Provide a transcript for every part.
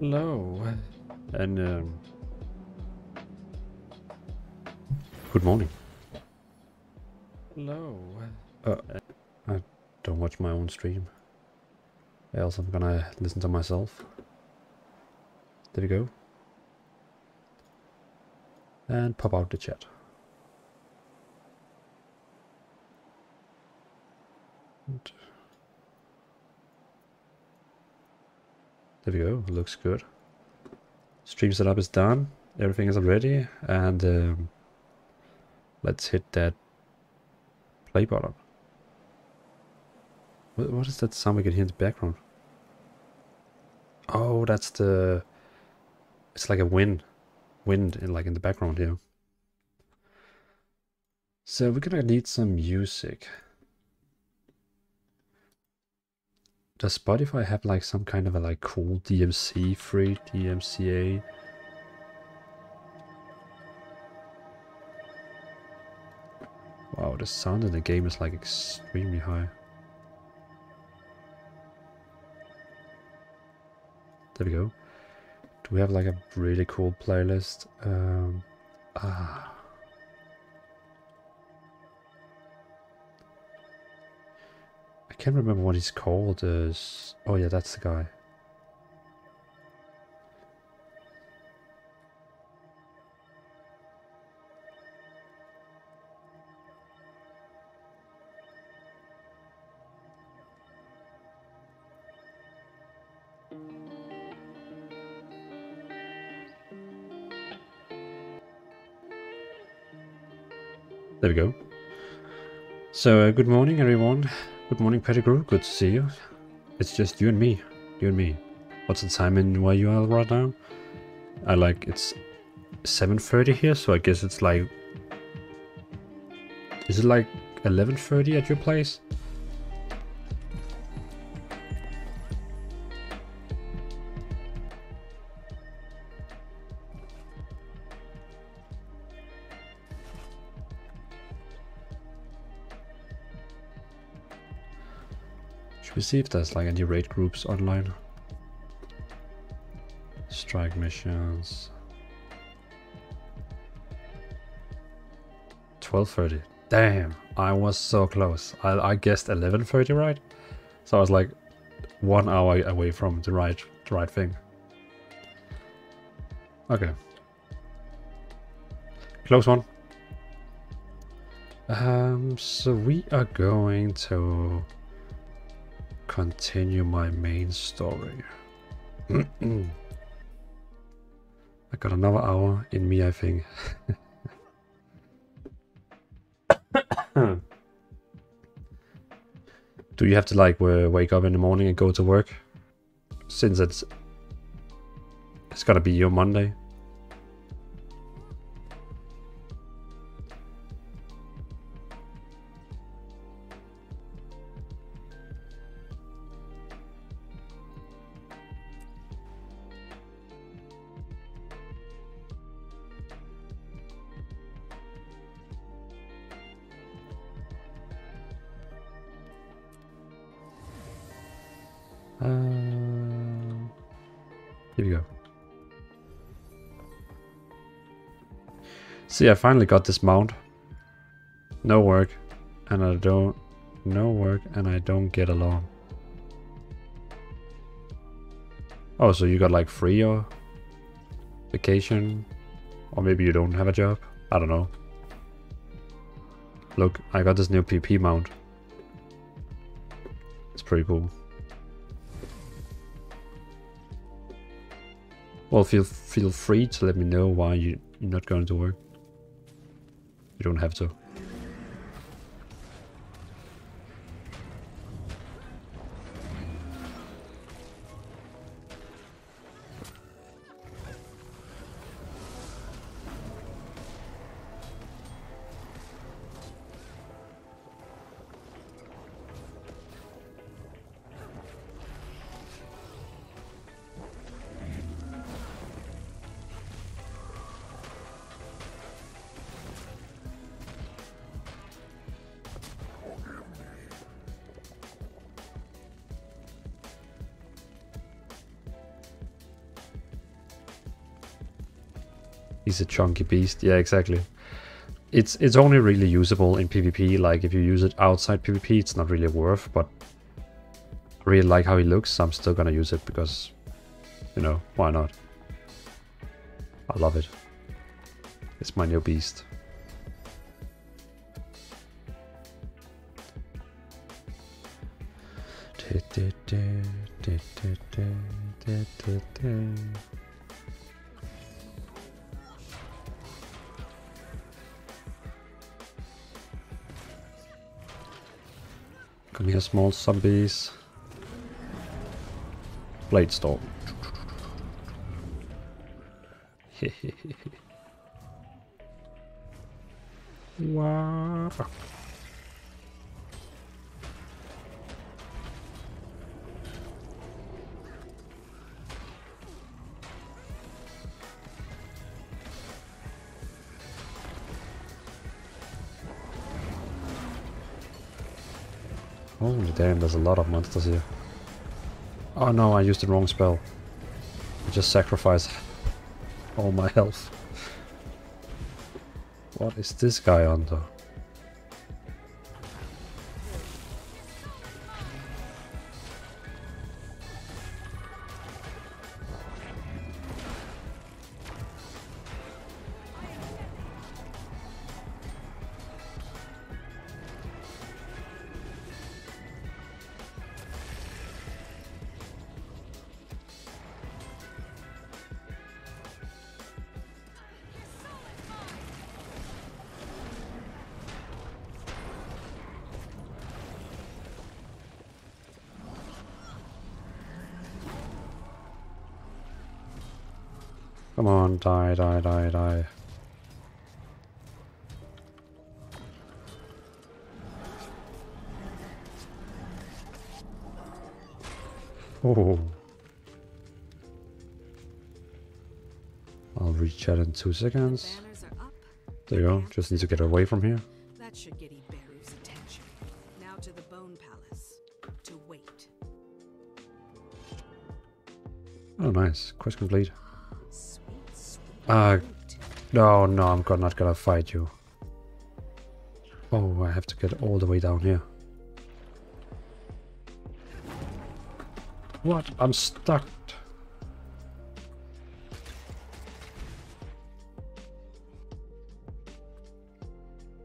Hello, and good morning. Hello. I don't watch my own stream. Else I'm gonna listen to myself. There we go. And pop out the chat. And there we go, looks good. Stream setup is done, everything is ready, and let's hit that play button. What is that sound we can hear in the background? Oh, that's the... It's like a wind in the background here. So we're gonna need some music. Does Spotify have like some kind of a like cool DMC free DMCA? Wow, the sound in the game is like extremely high. There we go. Do we have like a really cool playlist? I can't remember what he's called. Oh yeah, that's the guy. There we go. So good morning everyone. Good morning Pettigrew, good to see you. It's just you and me. What's the time in where you are right now? It's 7:30 here, so I guess it's like... Is it like 11:30 at your place? See if there's like any raid groups online. Strike missions. 12:30. Damn, I was so close. I guessed 11:30, right? So I was like 1 hour away from the right thing. Okay. Close one. So we are going to continue my main story. I got another hour in me, I think. Do you have to like wake up in the morning and go to work? Since it's gotta be your Monday. Here we go. See, I finally got this mount. No work and I don't get along. Oh, so you got like free or vacation, or maybe you don't have a job. I don't know. Look, I got this new PP mount. It's pretty cool. Well, feel free to let me know why you're not going to work. You don't have to. He's a chunky beast. Yeah, exactly. It's only really usable in PvP. Like, if you use it outside PvP, it's not really worth, but I really like how he looks, so I'm still gonna use it because, you know, why not? I love it. It's my new beast. Come here, small zombies. Blade Storm. Wow. Holy damn, there's a lot of monsters here. Oh no, I used the wrong spell. I just sacrificed all my health. What is this guy under? Come on, die, die, die, die. Oh. I'll reach that in 2 seconds. There you go, just need to get away from here. That should get Iberu's attention. Now to the Bone Palace to wait. Oh, nice. Quest complete. No, no, I'm not gonna fight you. Oh, I have to get all the way down here. What? I'm stuck.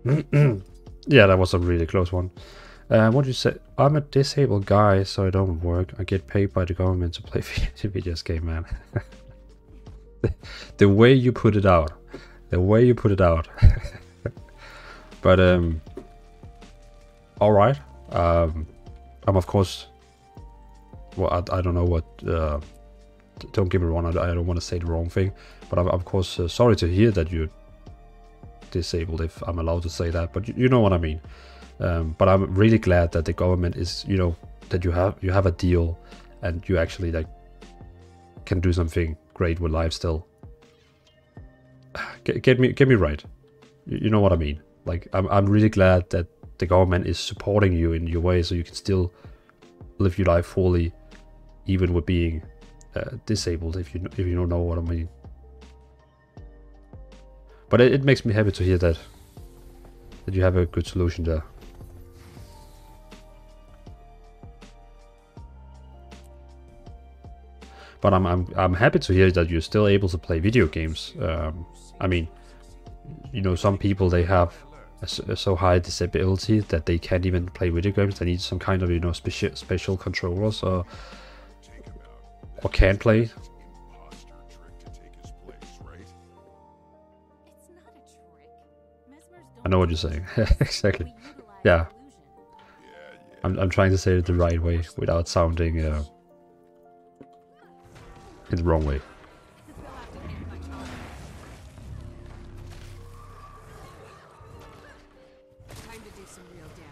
Yeah, that was a really close one. What did you say? I'm a disabled guy, so I don't work. I get paid by the government to play video game, man. The way you put it out, the way you put it out. But all right, I'm of course, well, I don't know what, don't get me wrong, I don't want to say the wrong thing, but I'm of course sorry to hear that you're disabled, if I'm allowed to say that, but you know what I mean. But I'm really glad that the government is, you know, that you have a deal and you actually like can do something great with life still. Get me right, you know what I mean. Like, I'm really glad that the government is supporting you in your way so you can still live your life fully, even with being disabled, if you don't know what I mean. But it makes me happy to hear that you have a good solution there. But I'm happy to hear that you're still able to play video games. I mean, you know, some people, they have a so high disability that they can't even play video games. They need some kind of, you know, special controllers or can't play. I know what you're saying. Exactly. Yeah. I'm trying to say it the right way without sounding. In the wrong way. Time to do some real damage.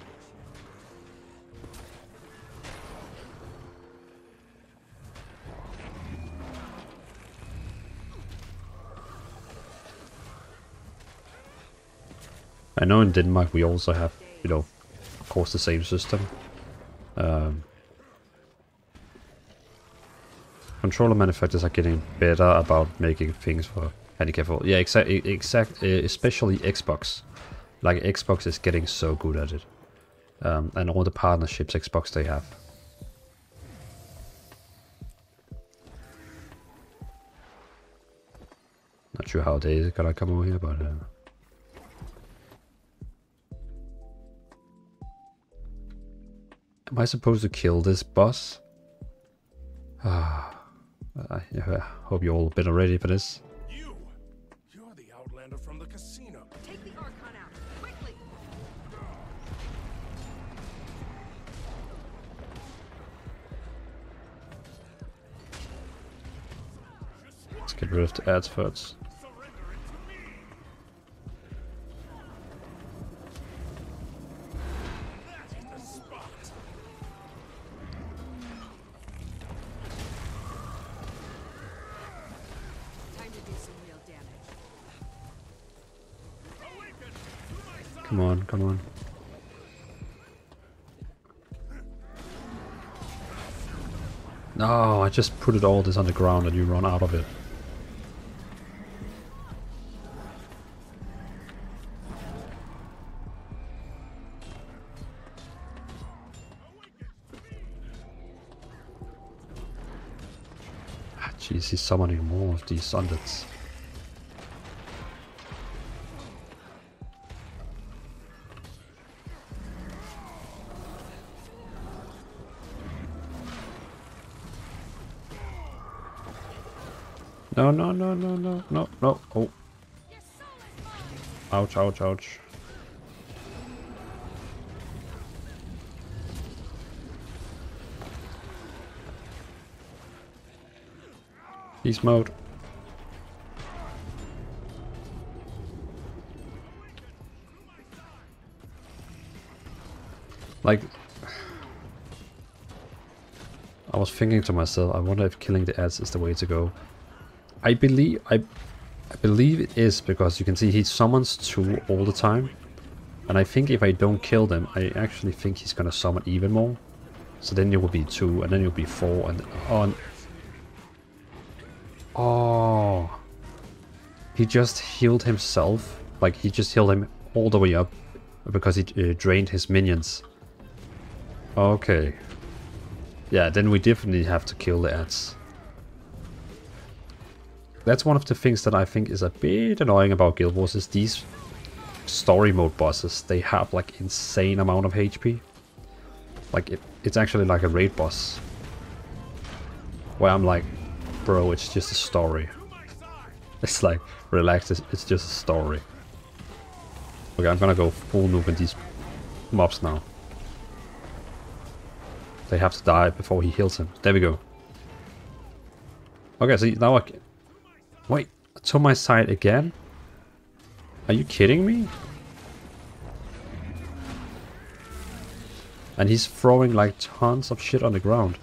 I know in Denmark we also have, you know, of course, the same system. Controller manufacturers are getting better about making things for be careful. Yeah, exact, especially Xbox. Like, Xbox is getting so good at it. And all the partnerships Xbox they have. Not sure how they is gonna come over here, but... Am I supposed to kill this boss? I hope you all been ready for this. You're the outlander from the casino. Take the Archon out quickly. Let's get rid of the ads first. Come on, come on. No, I just put it all this on the ground and you run out of it. Ah, jeez, he's summoning more of these undeads. No, no, no, no, no, no, no, oh. Ouch, ouch, ouch. Beast mode. Like, I was thinking to myself, I wonder if killing the ads is the way to go. I believe it is, because you can see he summons two all the time, and I think if I don't kill them, I actually think he's gonna summon even more. So then there will be two, and then you'll be four, and on. Oh, he just healed himself. Like, he just healed him all the way up because he drained his minions. Okay. Yeah, then we definitely have to kill the ads. That's one of the things that I think is a bit annoying about Guild Wars, is these story mode bosses. They have like insane amount of HP. Like it's actually like a raid boss. Where I'm like, bro, it's just a story. It's like, relax, it's just a story. Okay, I'm gonna go full noob in these mobs now. They have to die before he heals him. There we go. Okay, so now I can... Wait, to my side again? Are you kidding me? And he's throwing like tons of shit on the ground.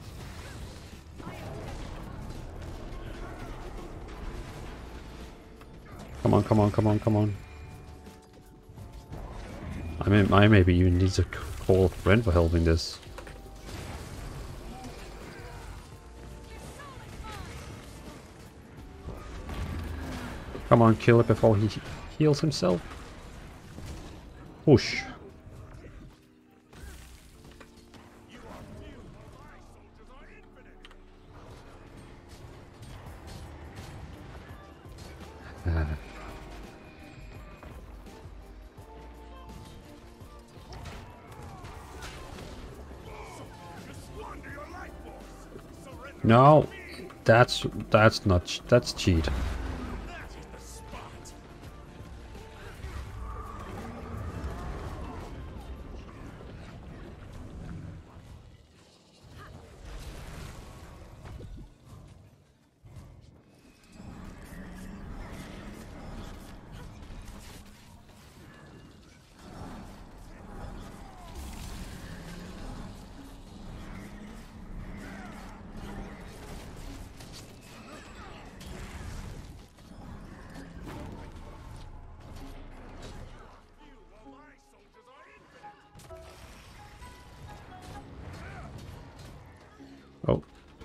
Come on, come on, come on, come on. I mean, I maybe even need to call a friend for helping this. Come on, kill it before he heals himself. Whoosh. No, that's cheat.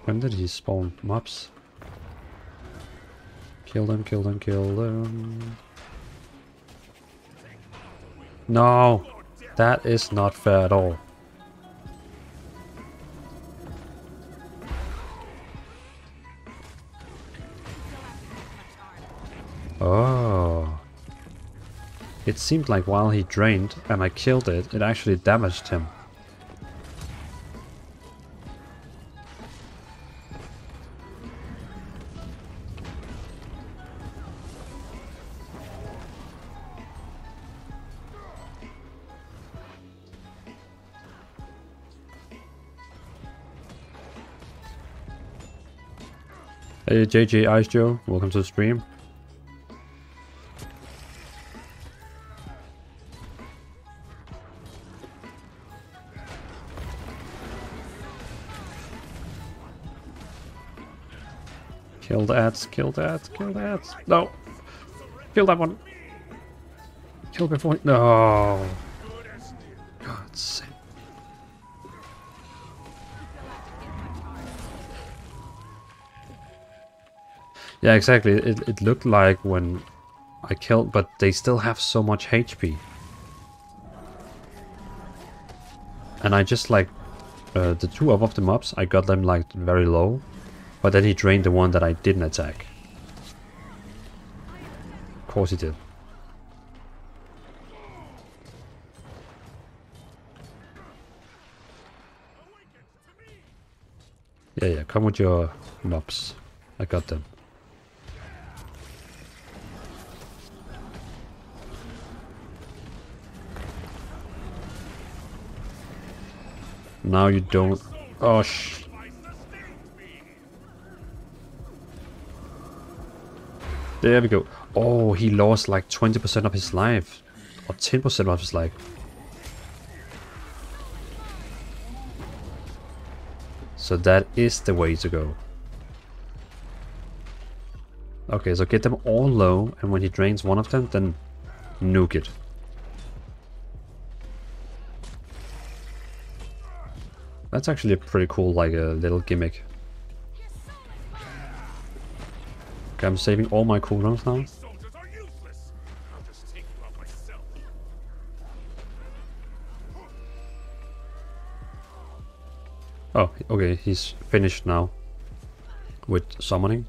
When did he spawn mobs? Kill them, kill them, kill them. No! That is not fair at all. Oh. It seemed like while he drained and I killed it, it actually damaged him. Hey JJ Ice Joe, welcome to the stream. Kill that, kill that, kill that. No! Kill that one! Kill before. No! God's sake. Yeah, exactly. It looked like when I killed, but they still have so much HP. And I just like the two of the mobs, I got them like very low. But then he drained the one that I didn't attack. Of course he did. Yeah, yeah, come with your mobs. I got them. Now you don't... Oh, shh. There we go. Oh, he lost like 20% of his life. Or 10% of his life. So that is the way to go. Okay, so get them all low. And when he drains one of them, then nuke it. That's actually a pretty cool, like, a little gimmick. I'm saving all my cooldowns now. Oh, okay, he's finished now with summoning.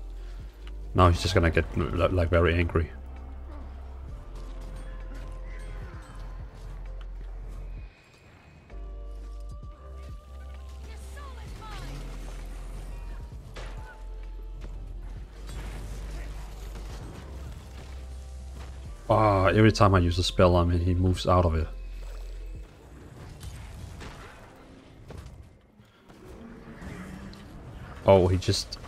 Now he's just gonna get like very angry. Oh, every time I use a spell on him, he moves out of it. Oh, he just...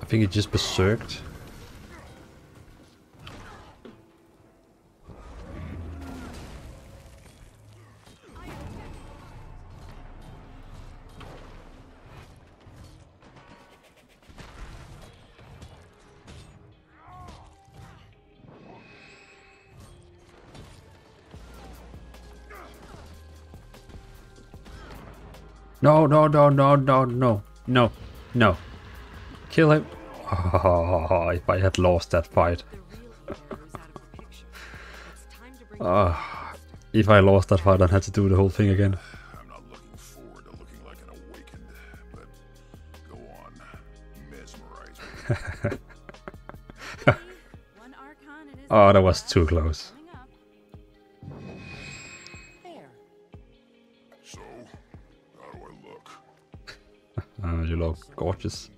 I think he just berserked. No, no, no, no, no, no, no, no. Kill him. Oh, if I had lost that fight. If I lost that fight, I'd have to do the whole thing again. I'm not looking forward to looking like an awakened, but go on, mesmerize me. Oh, that was too close. You look gorgeous.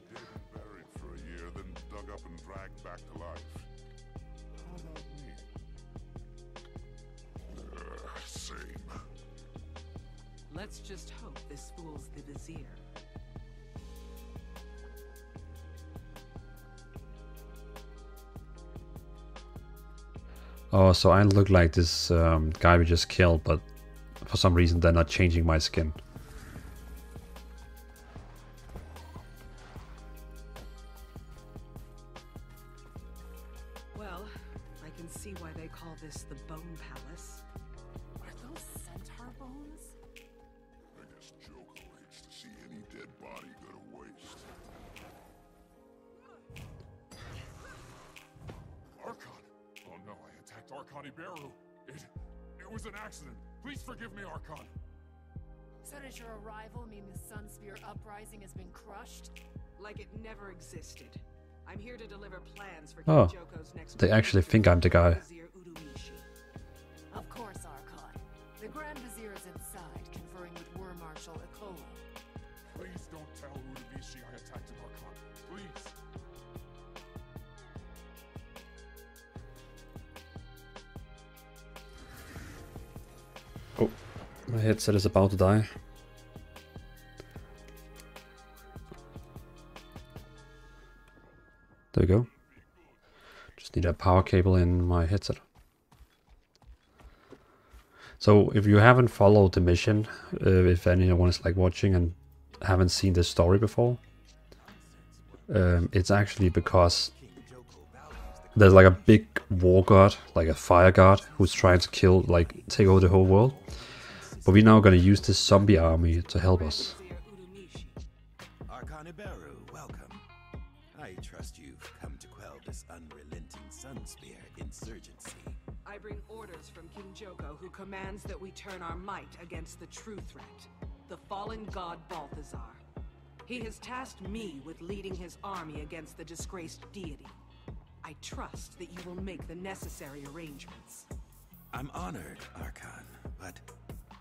Let's just hope this fools the vizier. Oh, so I look like this guy we just killed, but for some reason they're not changing my skin. Iberu. It was an accident. Please forgive me, Archon. So does your arrival mean the Sunspear uprising has been crushed? Like it never existed. I'm here to deliver plans for King Joko's next. They actually think I'm the guy. Of course, Archon. The Grand Vizier is inside, conferring with War Marshal Ikola. Please don't tell Udubishi I attacked an Archon. Please. Oh, my headset is about to die. There we go. Just need a power cable in my headset. So if you haven't followed the mission, if anyone is like watching and haven't seen this story before, it's actually because there's like a big war god, like a fire god, who's trying to kill, like take over the whole world. But we're now going to use this zombie army to help us. Archon Iberu, welcome. I trust you've come to quell this unrelenting Sunspear insurgency. I bring orders from King Joko, who commands that we turn our might against the true threat, the fallen god Balthazar. He has tasked me with leading his army against the disgraced deity. I trust that you will make the necessary arrangements. I'm honored, Archon, but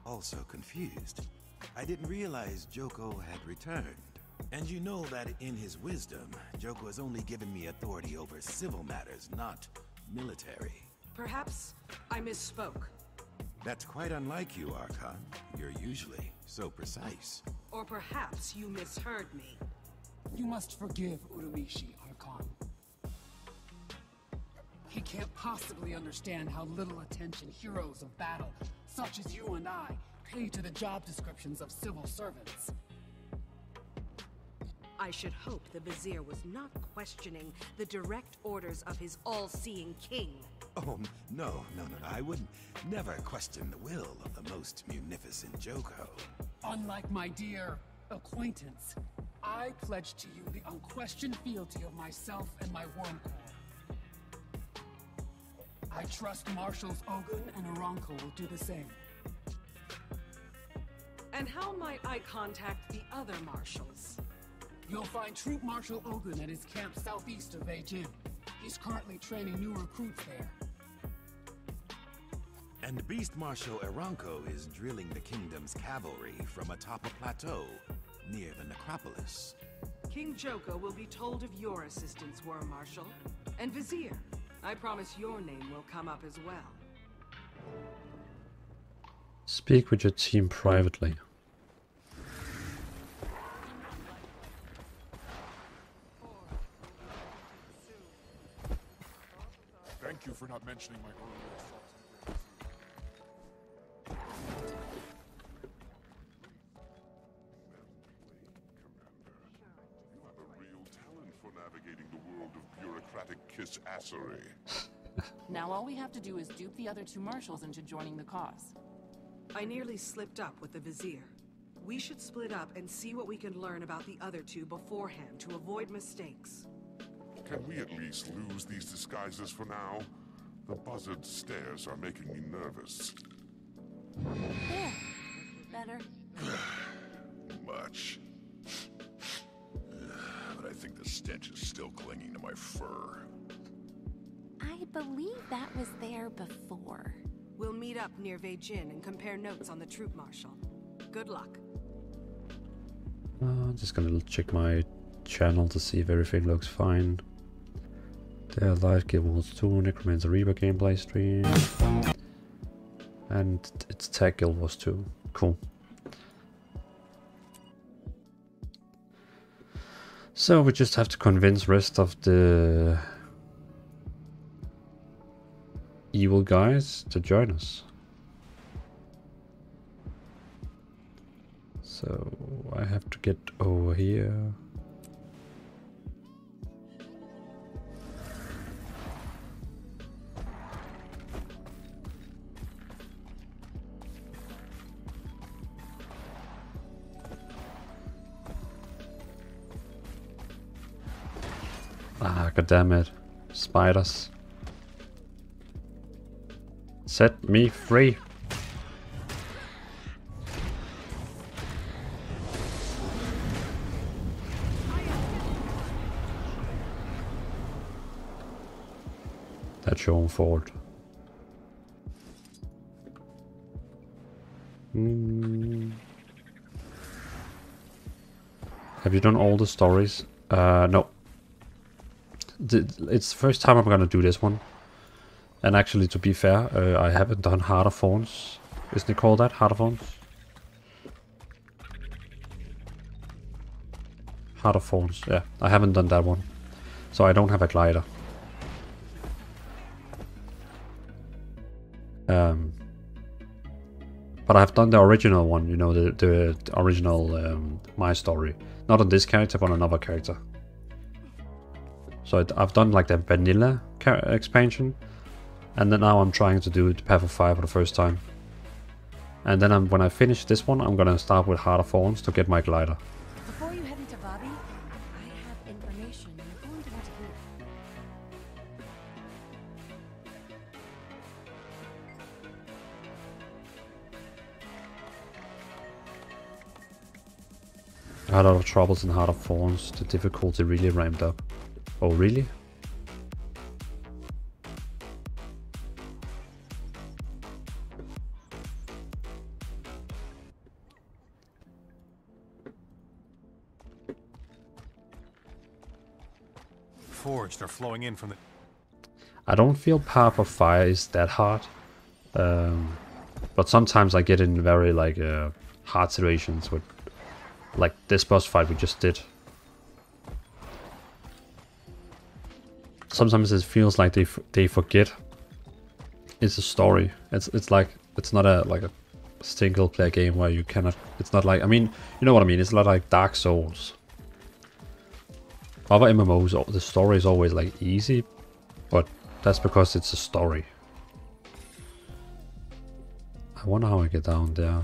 also confused. I didn't realize Joko had returned. And you know that in his wisdom, Joko has only given me authority over civil matters, not military. Perhaps I misspoke. That's quite unlike you, Archon. You're usually so precise. Or perhaps you misheard me. You must forgive Urmishi, Archon. He can't possibly understand how little attention heroes of battle, such as you and I, pay to the job descriptions of civil servants. I should hope the Vizier was not questioning the direct orders of his all-seeing king. Oh, no, I wouldn't never question the will of the most munificent Joko. Unlike my dear acquaintance, I pledge to you the unquestioned fealty of myself and my worm corps. I trust Marshals Ogun and Aranko will do the same. And how might I contact the other Marshals? You'll find Troop Marshal Ogun at his camp southeast of Vehjin. He's currently training new recruits there. And Beast Marshal Aranko is drilling the kingdom's cavalry from atop a plateau near the Necropolis. King Joko will be told of your assistance, War Marshal. And Vizier, I promise your name will come up as well. Speak with your team privately. Thank you for not mentioning my earlier assault. You have a real talent for navigating the world of bureaucratic kiss-assery. Now all we have to do is dupe the other two marshals into joining the cause. I nearly slipped up with the Vizier. We should split up and see what we can learn about the other two beforehand to avoid mistakes. Can we at least lose these disguises for now? The buzzard stares are making me nervous. Yeah, better. Much. But I think the stench is still clinging to my fur. I believe that was there before. We'll meet up near Vehjin and compare notes on the troop marshal. Good luck. I'm just gonna check my channel to see if everything looks fine. They're live Guild Wars 2, Necromancer Reaper gameplay stream. And it's tag Guild Wars 2. Cool. So we just have to convince rest of the evil guys to join us. So I have to get over here. Ah, goddammit. Spiders. Set me free. That's your own fault. Have you done all the stories? No. It's the first time I'm gonna do this one. And actually, to be fair, I haven't done Heart of Thorns. Isn't it called that? Heart of Thorns? Heart of Thorns, yeah. I haven't done that one. So I don't have a glider. But I've done the original one, you know, the original My Story. Not on this character, but on another character. So I've done like the vanilla expansion, and then now I'm trying to do the Path of Fire for the first time. And then when I finish this one, I'm gonna start with Heart of Thorns to get my glider. Before you head into Bobby, I have information you're going to want to hear. I had a lot of troubles in Heart of Thorns. The difficulty really ramped up. Oh, really? Forged are flowing in from the... I don't feel Path of Fire is that hard. But sometimes I get in very, like, hard situations with... Like this boss fight we just did. Sometimes it feels like they forget it's a story. It's like it's not a like a single player game where you cannot. It's not like, I mean, you know what I mean. It's not like Dark Souls. Other MMOs, the story is always like easy, but that's because it's a story. I wonder how I get down there.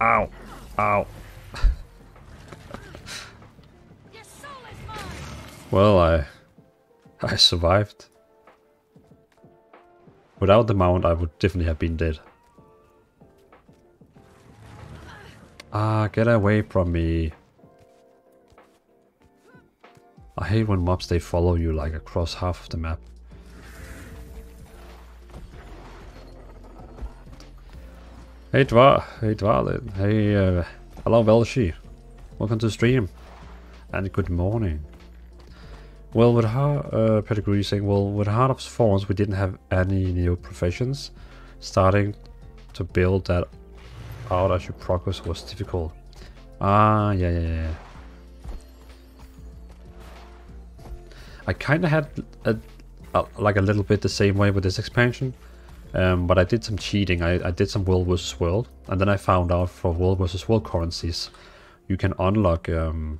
Ow, ow. Well, I survived. Without the mount, I would definitely have been dead. Ah, get away from me. I hate when mobs, they follow you like across half of the map. Hey Dvar, hello Velshi, welcome to the stream, and good morning. Well, with Pettigrew saying, well, with Heart of Thorns we didn't have any new professions. Starting to build that out as you progress was difficult. Ah, yeah. I kinda had a little bit the same way with this expansion. But I did some cheating. I did some World vs. World, and then I found out for World vs. World currencies, you can unlock, you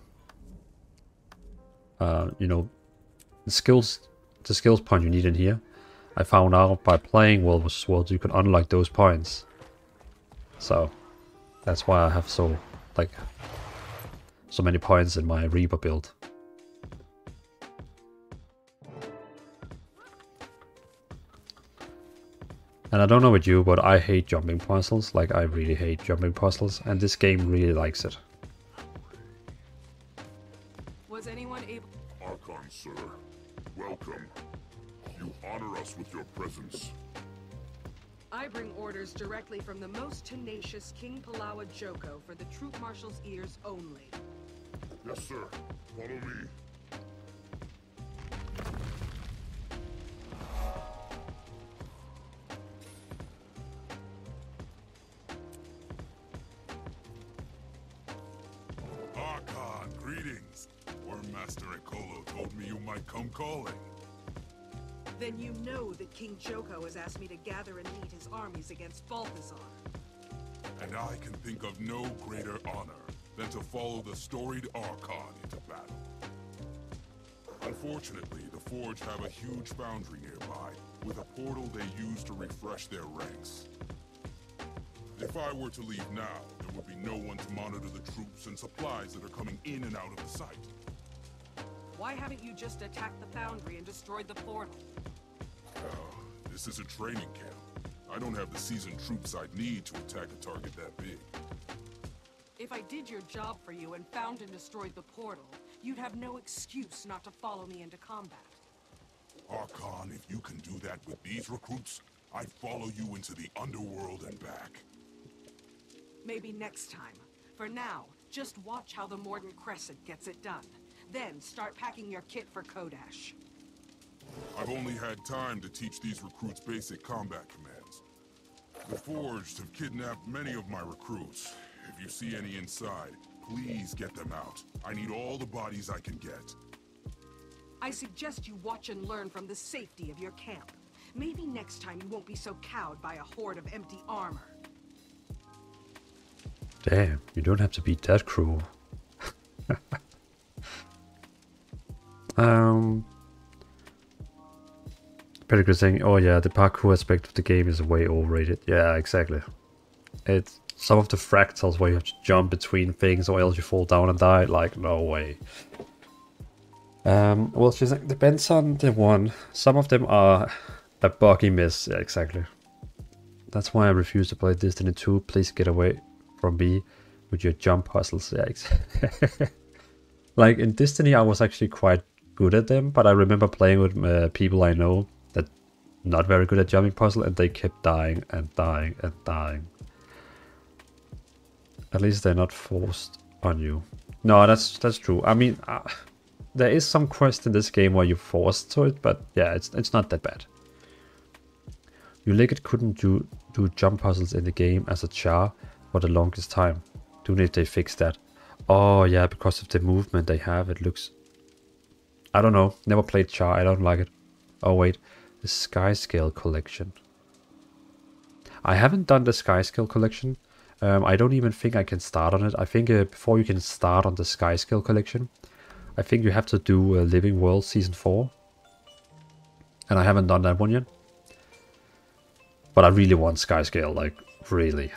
know, the skills point you need in here. I found out by playing World vs. World, you can unlock those points. So that's why I have so many points in my Reaper build. And I don't know with you, but I hate jumping puzzles. Like, I really hate jumping puzzles, and this game really likes it. Was anyone able? Archon, sir, welcome. You honor us with your presence. I bring orders directly from the most tenacious King Palawa Joko for the troop marshal's ears only. Yes, sir. Follow me. Calling. Then you know that King Joko has asked me to gather and lead his armies against Balthazar. And I can think of no greater honor than to follow the storied Archon into battle. Unfortunately, the Forge have a huge foundry nearby, with a portal they use to refresh their ranks. If I were to leave now, there would be no one to monitor the troops and supplies that are coming in and out of the site. Why haven't you just attacked the foundry and destroyed the portal? This is a training camp. I don't have the seasoned troops I'd need to attack a target that big. If I did your job for you and found and destroyed the portal, you'd have no excuse not to follow me into combat. Archon, if you can do that with these recruits, I'd follow you into the underworld and back. Maybe next time. For now, just watch how the Mordant Crescent gets it done. Then start packing your kit for Kodash. I've only had time to teach these recruits basic combat commands. The Forged have kidnapped many of my recruits. If you see any inside, please get them out. I need all the bodies I can get. I suggest you watch and learn from the safety of your camp. Maybe next time you won't be so cowed by a horde of empty armor. Damn, you don't have to be that cruel. Pettigrew saying, oh yeah, the parkour aspect of the game is way overrated. Yeah, exactly. It's some of the fractals where you have to jump between things or else you fall down and die. Like, no way. Well, she's like, depends on the one. Some of them are a buggy mess. Yeah, exactly. That's why I refuse to play Destiny 2. Please get away from me with your jump puzzles. Yeah, exactly. Like in Destiny, I was actually quite good at them, but I remember playing with people I know that not very good at jumping puzzle, and they kept dying and dying and dying. At least they're not forced on you. No, that's true. I mean, there is some quest in this game where you're forced to it, but yeah, it's not that bad. Ulegit couldn't do jump puzzles in the game as a char for the longest time. Don't know if they fixed that. Oh yeah, because of the movement they have, it looks... I don't know, never played Char, I don't like it. Oh wait, the Skyscale Collection. I haven't done the Skyscale Collection. I don't even think I can start on it. I think before you can start on the Skyscale Collection, I think you have to do Living World Season 4. And I haven't done that one yet. But I really want Skyscale, like, really.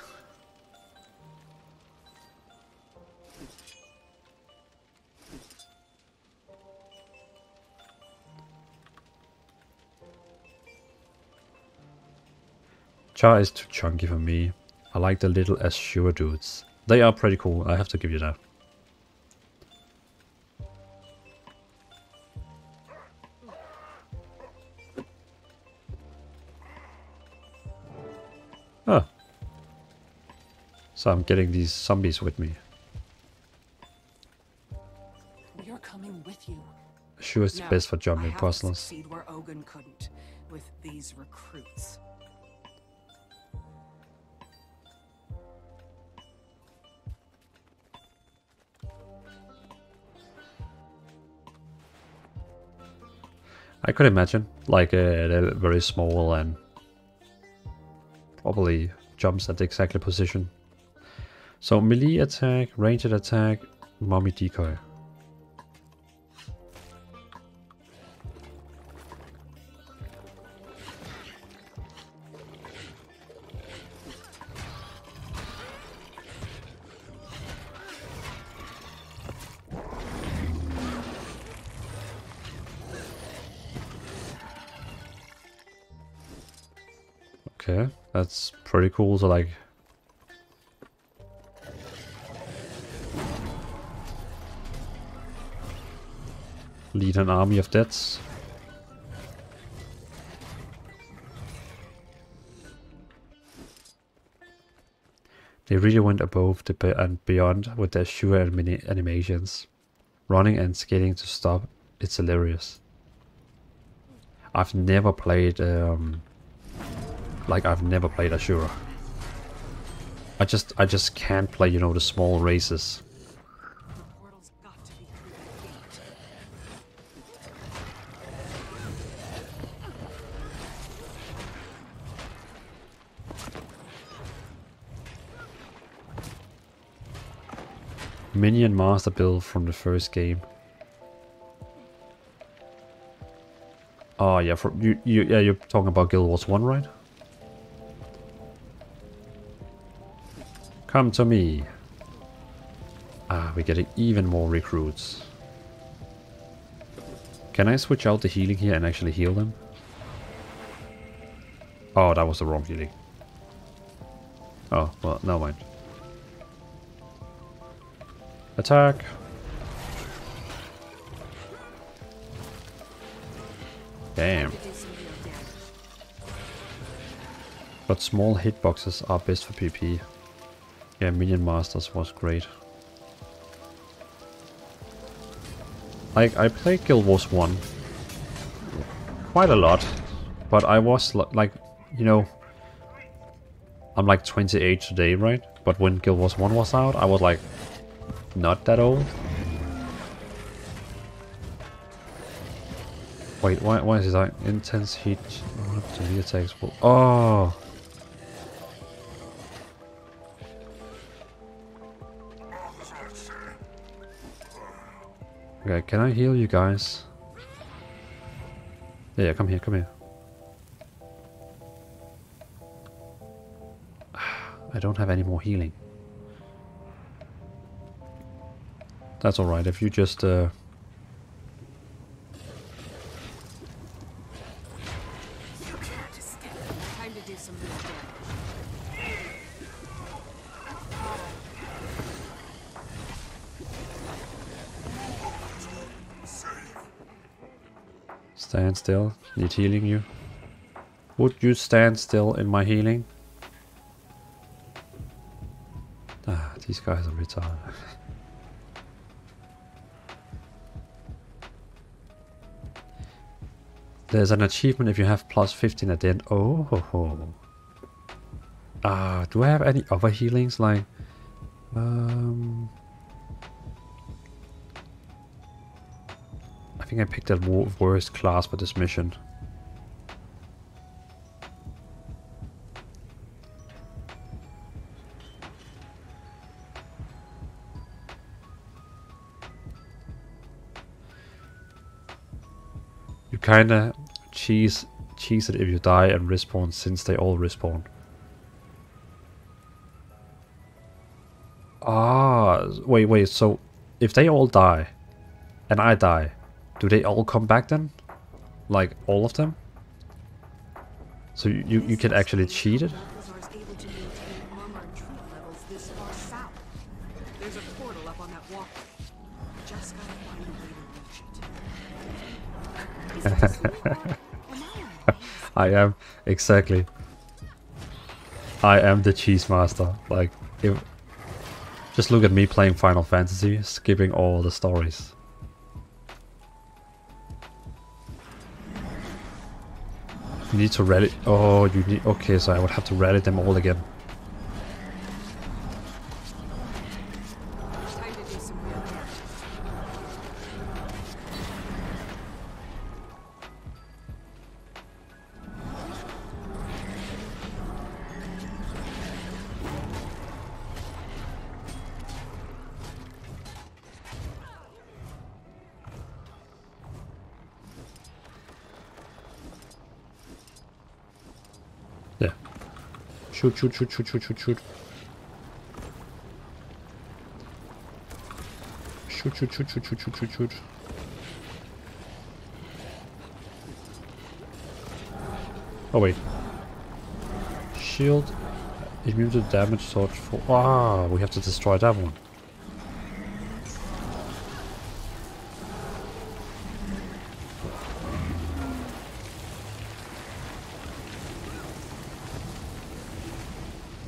Char is too chunky for me. I like the little Asura dudes. They are pretty cool, I have to give you that. Oh. So I'm getting these zombies with me. We are coming with you. Asura is the best for jumping puzzles. Succeed where Ogun couldn't with these recruits. I could imagine, like, they're very small and probably jumps at the exact position. So melee attack, ranged attack, mummy decoy. Okay, that's pretty cool. So like, lead an army of deaths. They really went above and beyond with their sure animations. Running and skating to stop, it's hilarious. I've never played I've never played Asura. I just can't play, you know, the small races. Minion master build from the first game. Oh yeah, from you're talking about Guild Wars 1, right? Come to me. Ah, we're getting even more recruits. Can I switch out the healing here and actually heal them? Oh, that was the wrong healing. Oh, well, never mind. Attack! Damn. But small hitboxes are best for PP. Yeah, Minion Masters was great. I played Guild Wars 1 quite a lot, but I was like, you know, I'm like 28 today, right? But when Guild Wars 1 was out, I was like, not that old. Wait, why is it like intense heat? The attacks will. Oh! Okay, can I heal you guys? Yeah, come here, come here. I don't have any more healing. That's alright, if you just... Stand still. Need healing you. Would you stand still in my healing? Ah, these guys are retarded. There's an achievement if you have plus 15 at the end. Oh ho ho. Ah, do I have any other healings like I think I picked that worst class for this mission. You kinda cheese it if you die and respawn, since they all respawn. Ah, wait, so if they all die and I die, do they all come back then? Like, all of them? So you can actually cheat it? Exactly. I am the cheese master. Like, if... Just look at me playing Final Fantasy, skipping all the stories. Need to rally. Oh, you need. Okay, so I would have to rally them all again. Shoot. Oh wait. Shield immune to damage sword for. Ah, we have to destroy that one.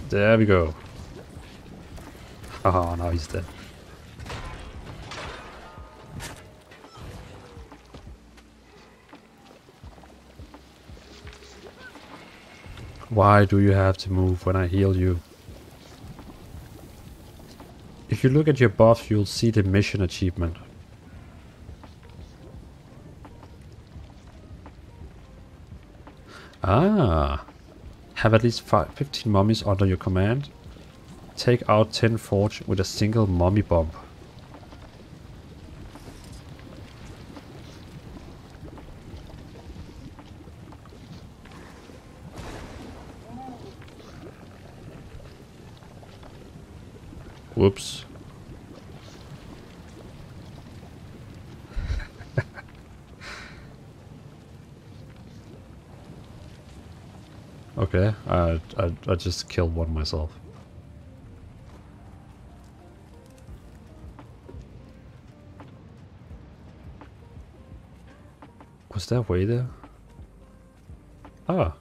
There we go. Haha, now he's dead. Why do you have to move when I heal you? If you look at your buffs, you'll see the mission achievement. Ah. Have at least 15 mummies under your command. Take out 10 forge with a single mummy bomb. Whoops. Okay, I just killed one myself. Was that way there? Ah.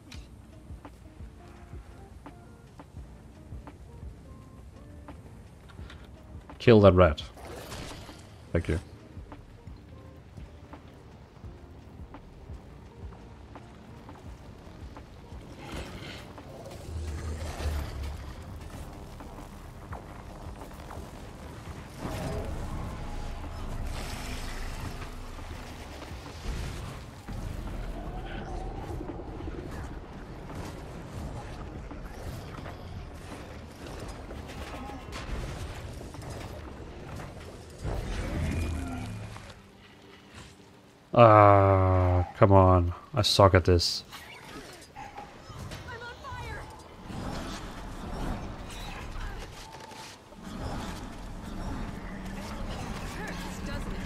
Kill that rat. Thank you. Ah, come on. I suck at this. I'm on fire. Hurts, doesn't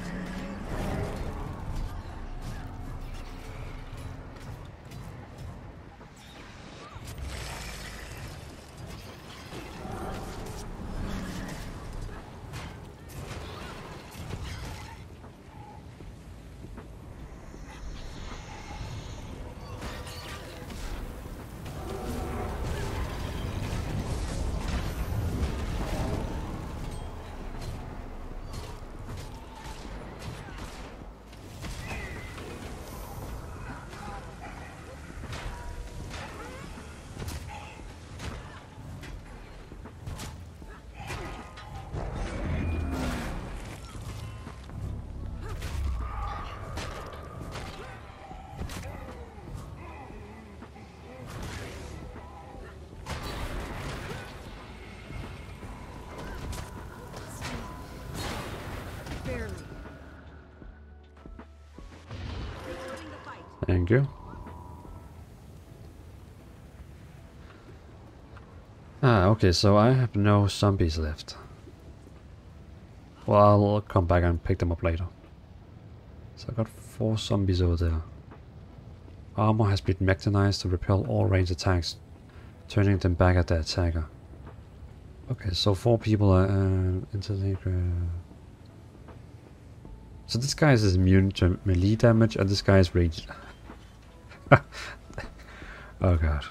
Thank you. Ah, okay, so I have no zombies left. Well, I'll come back and pick them up later. So I got 4 zombies over there. Armor has been mechanized to repel all ranged attacks, turning them back at the attacker. Okay, so 4 people are interlinked. So this guy is immune to melee damage and this guy is ranged. Oh god.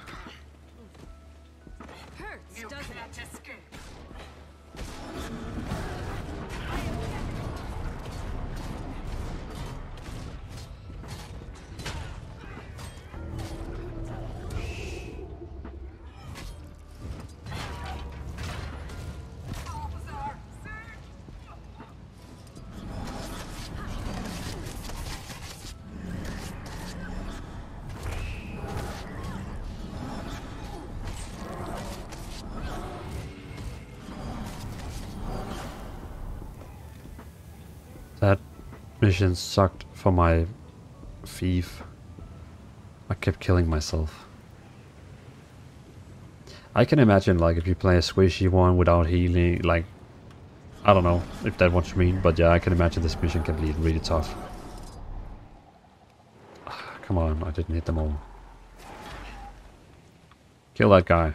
Hurts, doesn't it? Mission sucked for my thief. I kept killing myself. I can imagine, like, if you play a squishy one without healing, like, I don't know if that's what you mean, but yeah, I can imagine this mission can be really tough. Come on, I didn't hit them all. Kill that guy.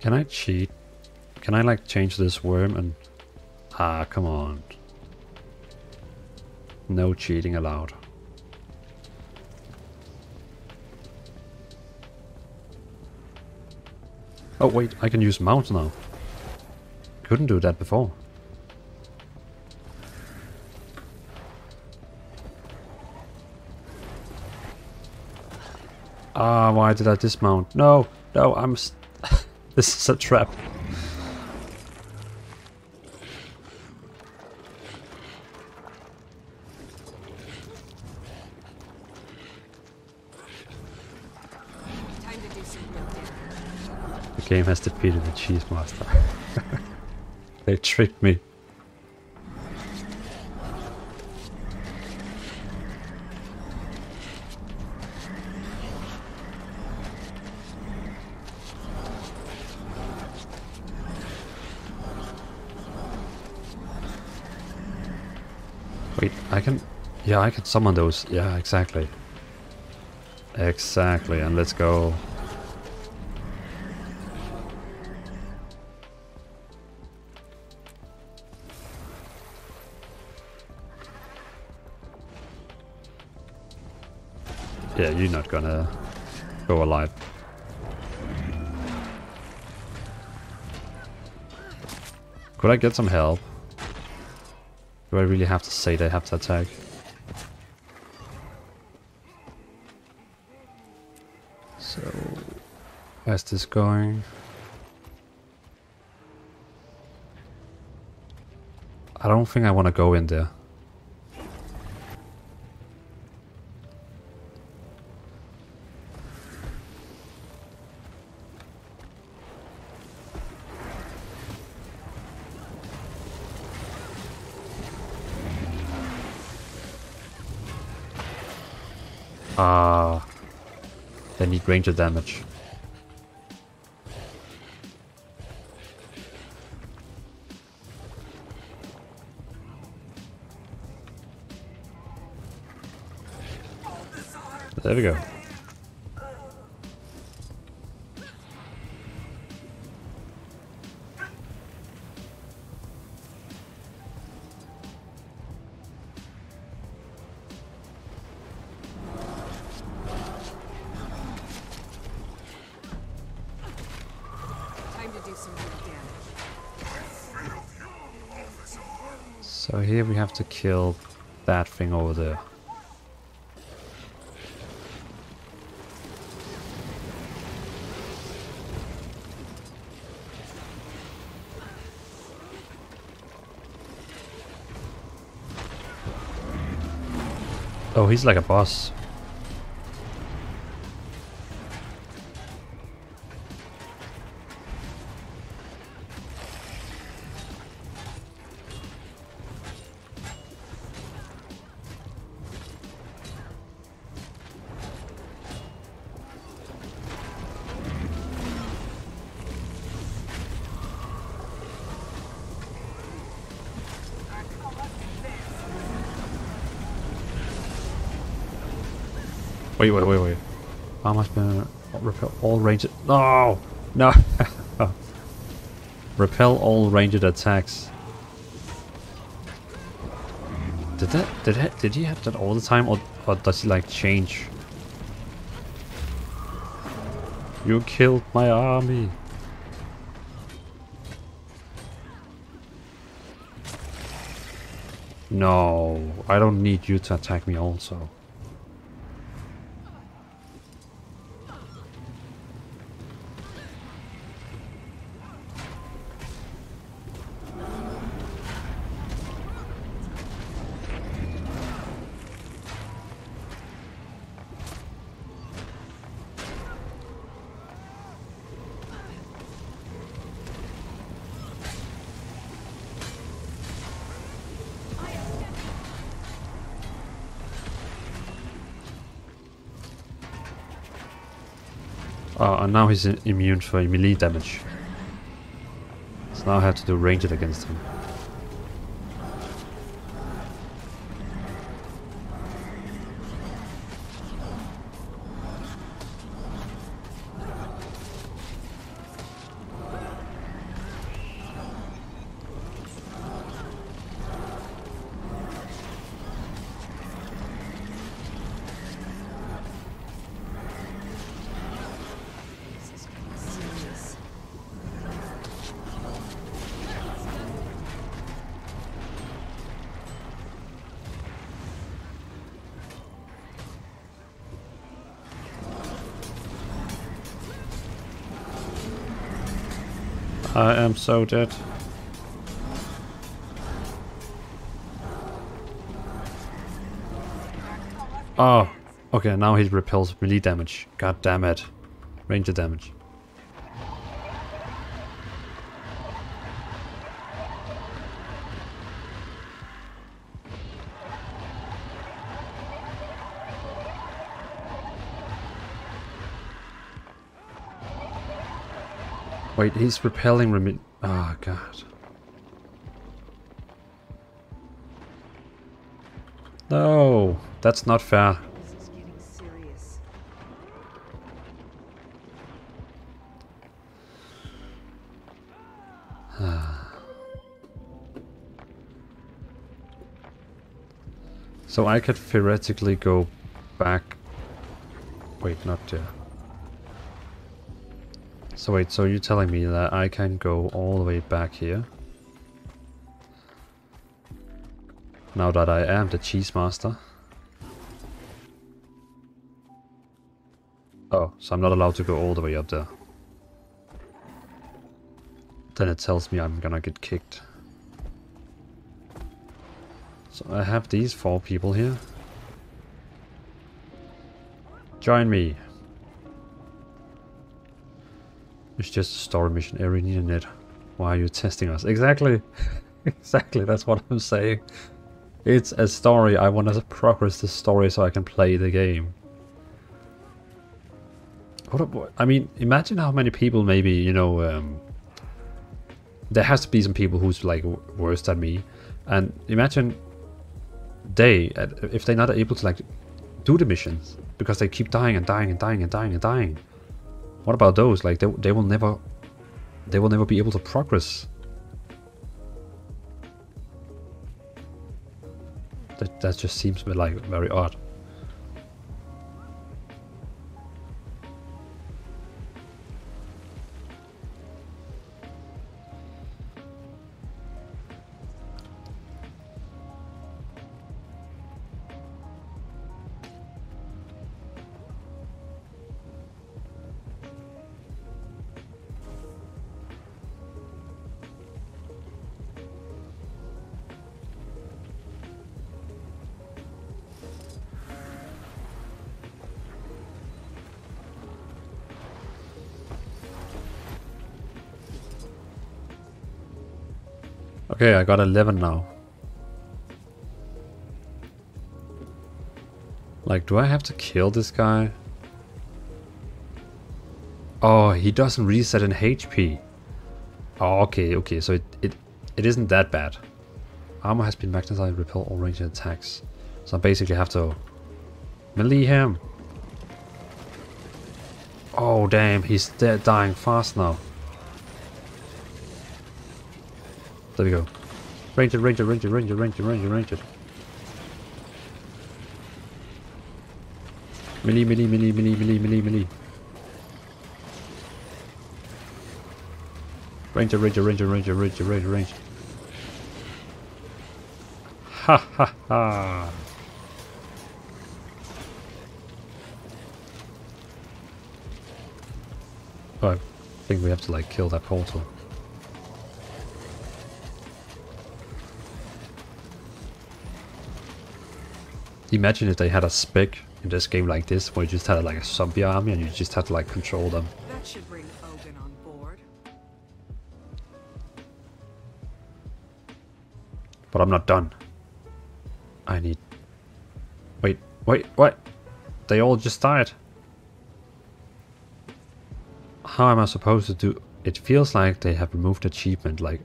Can I cheat? Can I, like, change this worm and... Ah, come on. No cheating allowed. Oh wait, I can use mount now. Couldn't do that before. Ah, why did I dismount? No! No, I'm... This is a trap. The game has defeated the cheese master. They tricked me. Wait, I can... Yeah, I can summon those. Yeah, exactly. Exactly, and let's go. Yeah, you're not gonna go alive. Could I get some help? Do I really have to say they have to attack? So, where's this going? I don't think I want to go in there. They need ranger damage. There we go. So here we have to kill that thing over there. Oh, he's like a boss. Wait. I must repel all ranged. No! No! Repel all ranged attacks. Did he have that all the time, or does he like change? You killed my army. No, I don't need you to attack me also. And now he's immune for melee damage. So now I have to do ranged against him. I am so dead. Oh, okay, now he repels melee damage. God damn it. Ranger damage. Wait, he's repelling remi- Oh, God. No, that's not fair. This is getting serious. So I could theoretically go back. Wait, not there. So wait, so you're telling me that I can go all the way back here? Now that I am the cheese master. Oh, so I'm not allowed to go all the way up there. Then it tells me I'm gonna get kicked. So I have these four people here. Join me. It's just a story mission. Every need it. Why are you testing us? Exactly. Exactly, that's what I'm saying. It's a story. I want to progress the story so I can play the game. What? I mean, imagine how many people maybe, you know... there has to be some people who's like worse than me. And imagine they, if they're not able to like do the missions. Because they keep dying and dying and dying and dying and dying. What about those? Like, they will never be able to progress. That just seems like very odd. Okay, I got 11 now. Like, do I have to kill this guy? Oh, he doesn't reset in HP. Oh, okay, so it isn't that bad. Armor has been magnetized, repel all ranged attacks. So I basically have to melee him. Oh, damn, he's dead, dying fast now. There we go. Ranger. Melee. Ranger. Ha. Oh, I think we have to like kill that portal. Imagine if they had a spec in this game like this, where you just had like a zombie army and you just had to like control them. That should bring Ogun on board. But I'm not done. I need... Wait, what? They all just died. How am I supposed to do... It feels like they have removed achievement, like...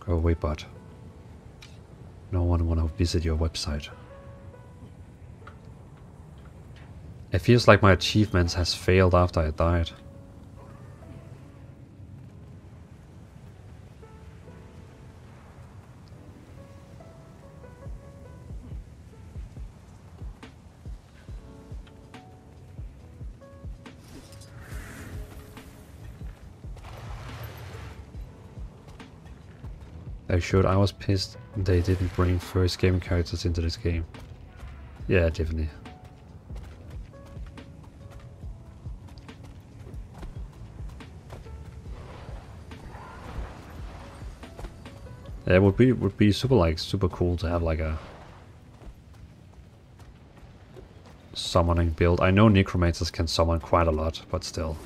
Go away, bot. No one want to visit your website. It feels like my achievements has failed after I died. They should. I was pissed they didn't bring first game characters into this game. Yeah, definitely. It would be super cool to have like a summoning build. I know necromancers can summon quite a lot, but still.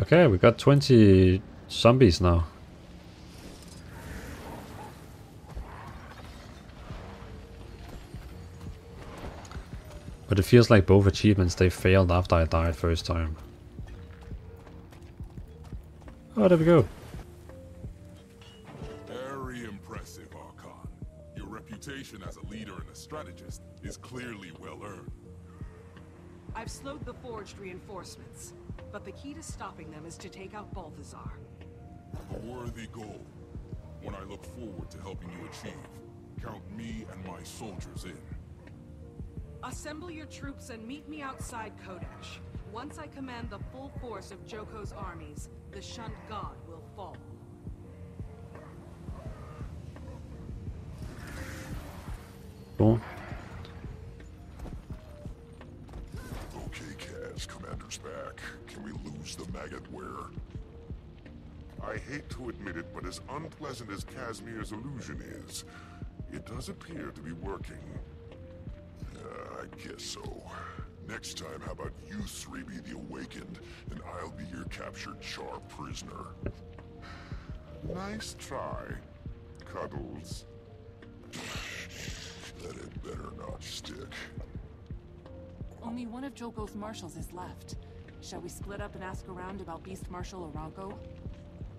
Okay, we got 20 zombies now. But it feels like both achievements, they failed after I died first time. Oh, there we go. Very impressive, Archon. Your reputation as a leader and a strategist is clearly well earned. I've slowed the forged reinforcements, but the key to stopping them is to take out Balthazar. A worthy goal. One I look forward to helping you achieve. Count me and my soldiers in. Assemble your troops and meet me outside Kodash. Once I command the full force of Joko's armies, the shunned god will fall. Cool. Okay, Kaz, Commander's back. Can we lose the maggot wearer? I hate to admit it, but as unpleasant as Casimir's illusion is, it does appear to be working. I guess so. Next time, how about you three be the Awakened, and I'll be your captured Char prisoner. Nice try, Cuddles. That had better not stick. Only one of Joko's marshals is left. Shall we split up and ask around about Beast Marshal Aranko?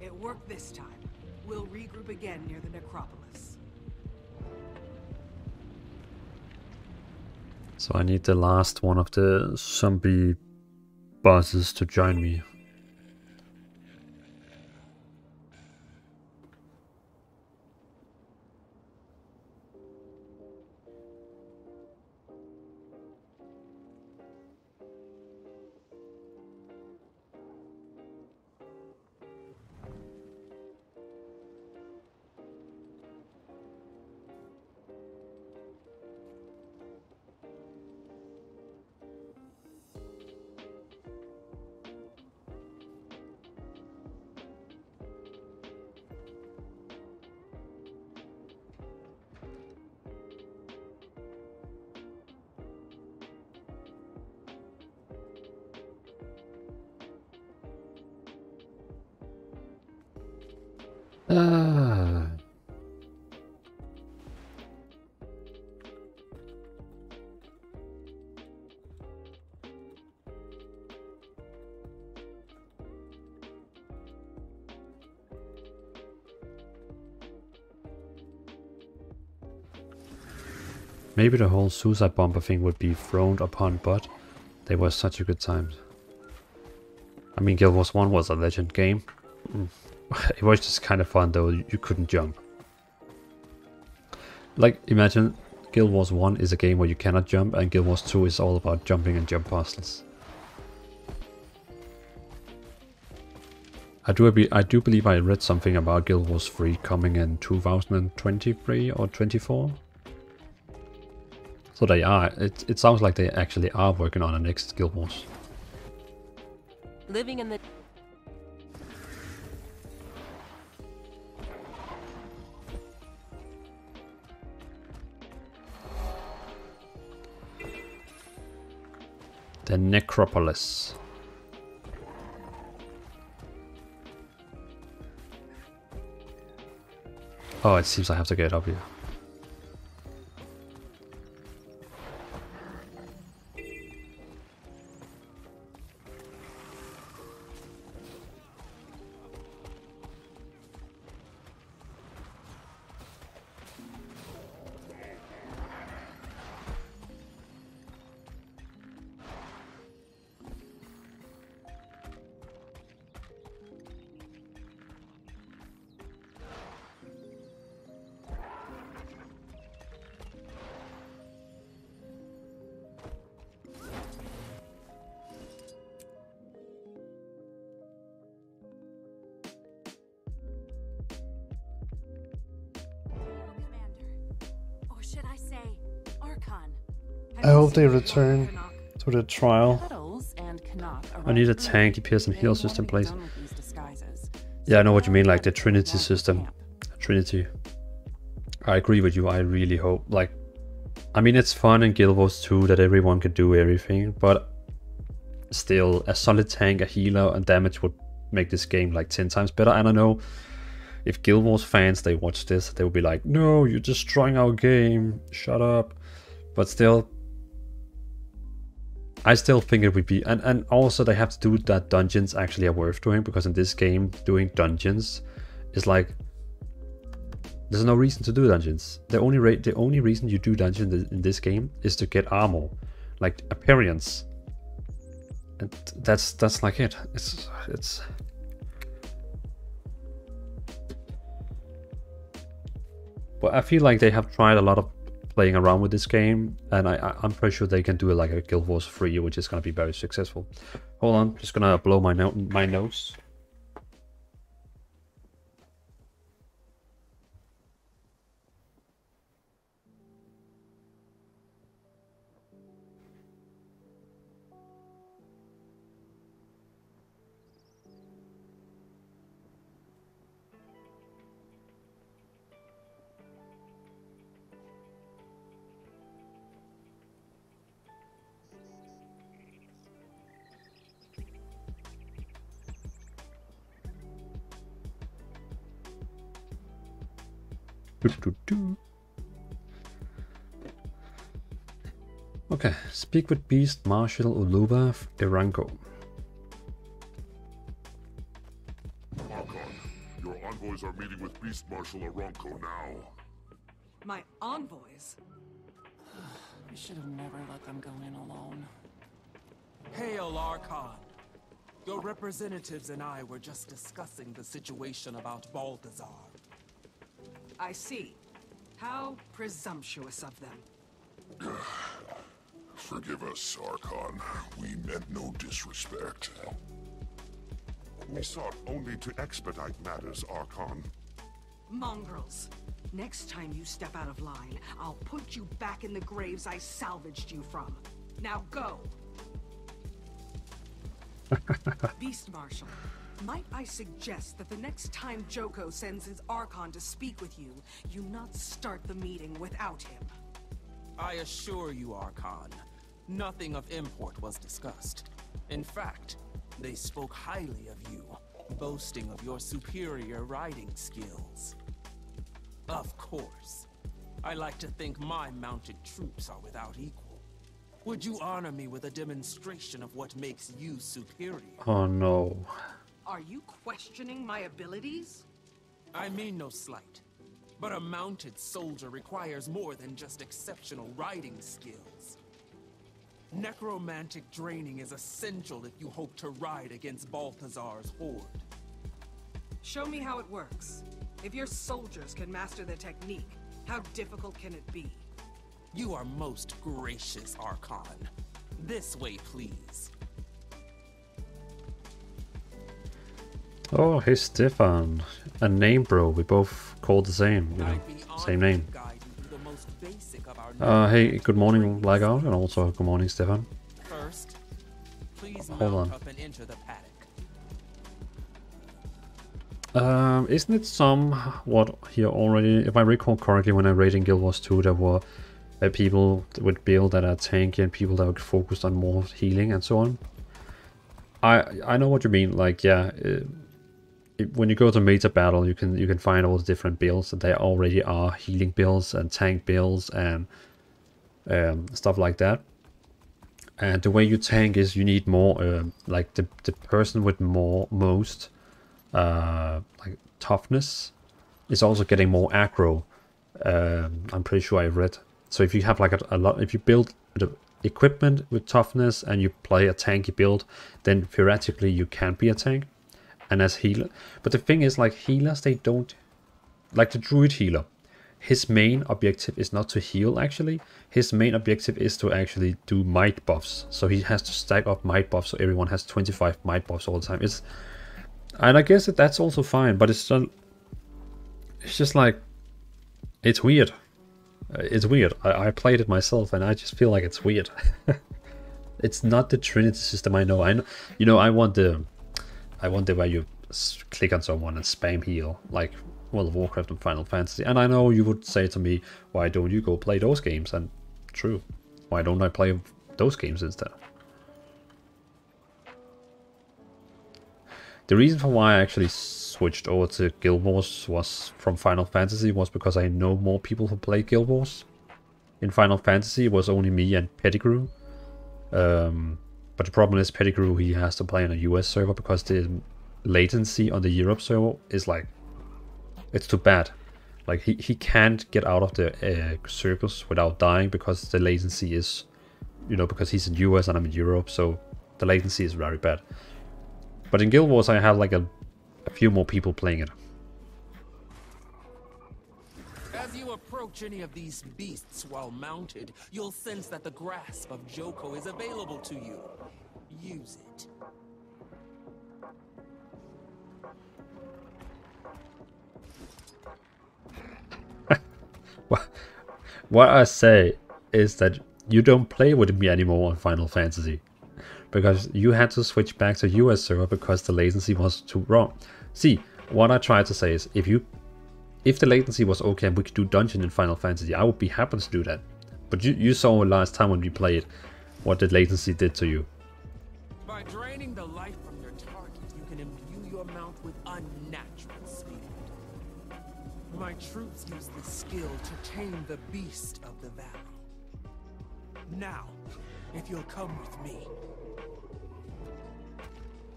It worked this time. We'll regroup again near the Necropolis. So I need the last one of the zombie bosses to join me. Maybe the whole suicide bomber thing would be frowned upon, but they were such a good time. I mean, Guild Wars 1 was a legend game. It was just kind of fun though, you couldn't jump. Like, imagine Guild Wars 1 is a game where you cannot jump, and Guild Wars 2 is all about jumping and jump puzzles. I do believe I read something about Guild Wars 3 coming in 2023 or 24. So they are. It sounds like they actually are working on the next Guild Wars. Living in the... the Necropolis. Oh, it seems I have to get up here. I hope they return to the trial. I need a tank, DPS and heal system, please. Yeah, I know what you mean, like the Trinity system. Trinity. I agree with you, I really hope. Like, I mean, it's fun in Guild Wars 2 that everyone can do everything, but still, a solid tank, a healer, and damage would make this game like 10 times better. And I know if Guild Wars fans, they watch this, they will be like, no, you're destroying our game, shut up. But still, I still think it would be, and also they have to do that dungeons actually are worth doing, because in this game doing dungeons is like, there's no reason to do dungeons. The only reason you do dungeons in this game is to get armor, like appearance, and that's like it. It's But I feel like they have tried a lot of playing around with this game, and I'm pretty sure they can do it like a Guild Wars 3, which is going to be very successful. Hold on, just gonna blow my nose. Okay, speak with Beast Marshal Oluba Aranko. Archon, your envoys are meeting with Beast Marshal Aranko now. My envoys? I should have never let them go in alone. Hail, Archon. Your representatives and I were just discussing the situation about Balthazar. I see. How presumptuous of them. Forgive us, Archon. We meant no disrespect. We sought only to expedite matters, Archon. Mongrels. Next time you step out of line, I'll put you back in the graves I salvaged you from. Now go! Beast Marshal. Might I suggest that the next time Joko sends his Archon to speak with you, you not start the meeting without him? I assure you, Archon, nothing of import was discussed. In fact, they spoke highly of you, boasting of your superior riding skills. Of course, I like to think my mounted troops are without equal. Would you honor me with a demonstration of what makes you superior? Oh no. Are you questioning my abilities? I mean no slight, but a mounted soldier requires more than just exceptional riding skills. Necromantic draining is essential if you hope to ride against Balthazar's horde. Show me how it works. If your soldiers can master the technique, how difficult can it be? You are most gracious, Archon. This way, please. Oh, hey Stefan, a name bro, we both called the same, you know, same name. Hey, good morning Blackout, and also good morning Stefan. First, please hold on. Isn't it somewhat here already, if I recall correctly, when I raided in Guild Wars 2, there were people with build that are tanky and people that were focused on more healing and so on. I know what you mean, like, yeah. When you go to meta battle, you can find all the different builds, and there already are healing builds and tank builds and stuff like that. And the way you tank is you need more like the person with most like toughness is also getting more aggro. I'm pretty sure I read. So if you have like if you build the equipment with toughness and you play a tanky build, then theoretically you can be a tank. And as healer, but the thing is, like healers, they don't, like the druid healer, his main objective is not to heal actually, his main objective is to actually do might buffs, so he has to stack up might buffs, so everyone has 25 might buffs all the time. It's, and I guess that's also fine, but it's just like, it's weird. It's weird. I played it myself and I just feel like it's weird. It's not the Trinity system I know. You know, I want the where you click on someone and spam heal, like World of Warcraft and Final Fantasy. And I know you would say to me, why don't you go play those games? And true, why don't I play those games instead? The reason for why I actually switched over to Guild Wars was from Final Fantasy was because I know more people who play Guild Wars. In Final Fantasy it was only me and Pettigrew. But the problem is Pettigrew, he has to play on a US server because the latency on the Europe server is like, it's too bad. Like he can't get out of the circles without dying because the latency is, you know, because he's in US and I'm in Europe, so the latency is very bad. But in Guild Wars I have like a few more people playing it. As you approach any of these beasts while mounted, you'll sense that the grasp of Joko is available to you. Use it. What I say is that you don't play with me anymore on Final Fantasy, because you had to switch back to US server because the latency was too wrong. See, what I tried to say is if the latency was okay and we could do dungeon in Final Fantasy, I would be happy to do that. But you saw last time when we played what the latency did to you. By draining the life from your target, you can imbue your mount with unnatural speed. My troops use this skill to tame the beast of the valley. Now, if you'll come with me.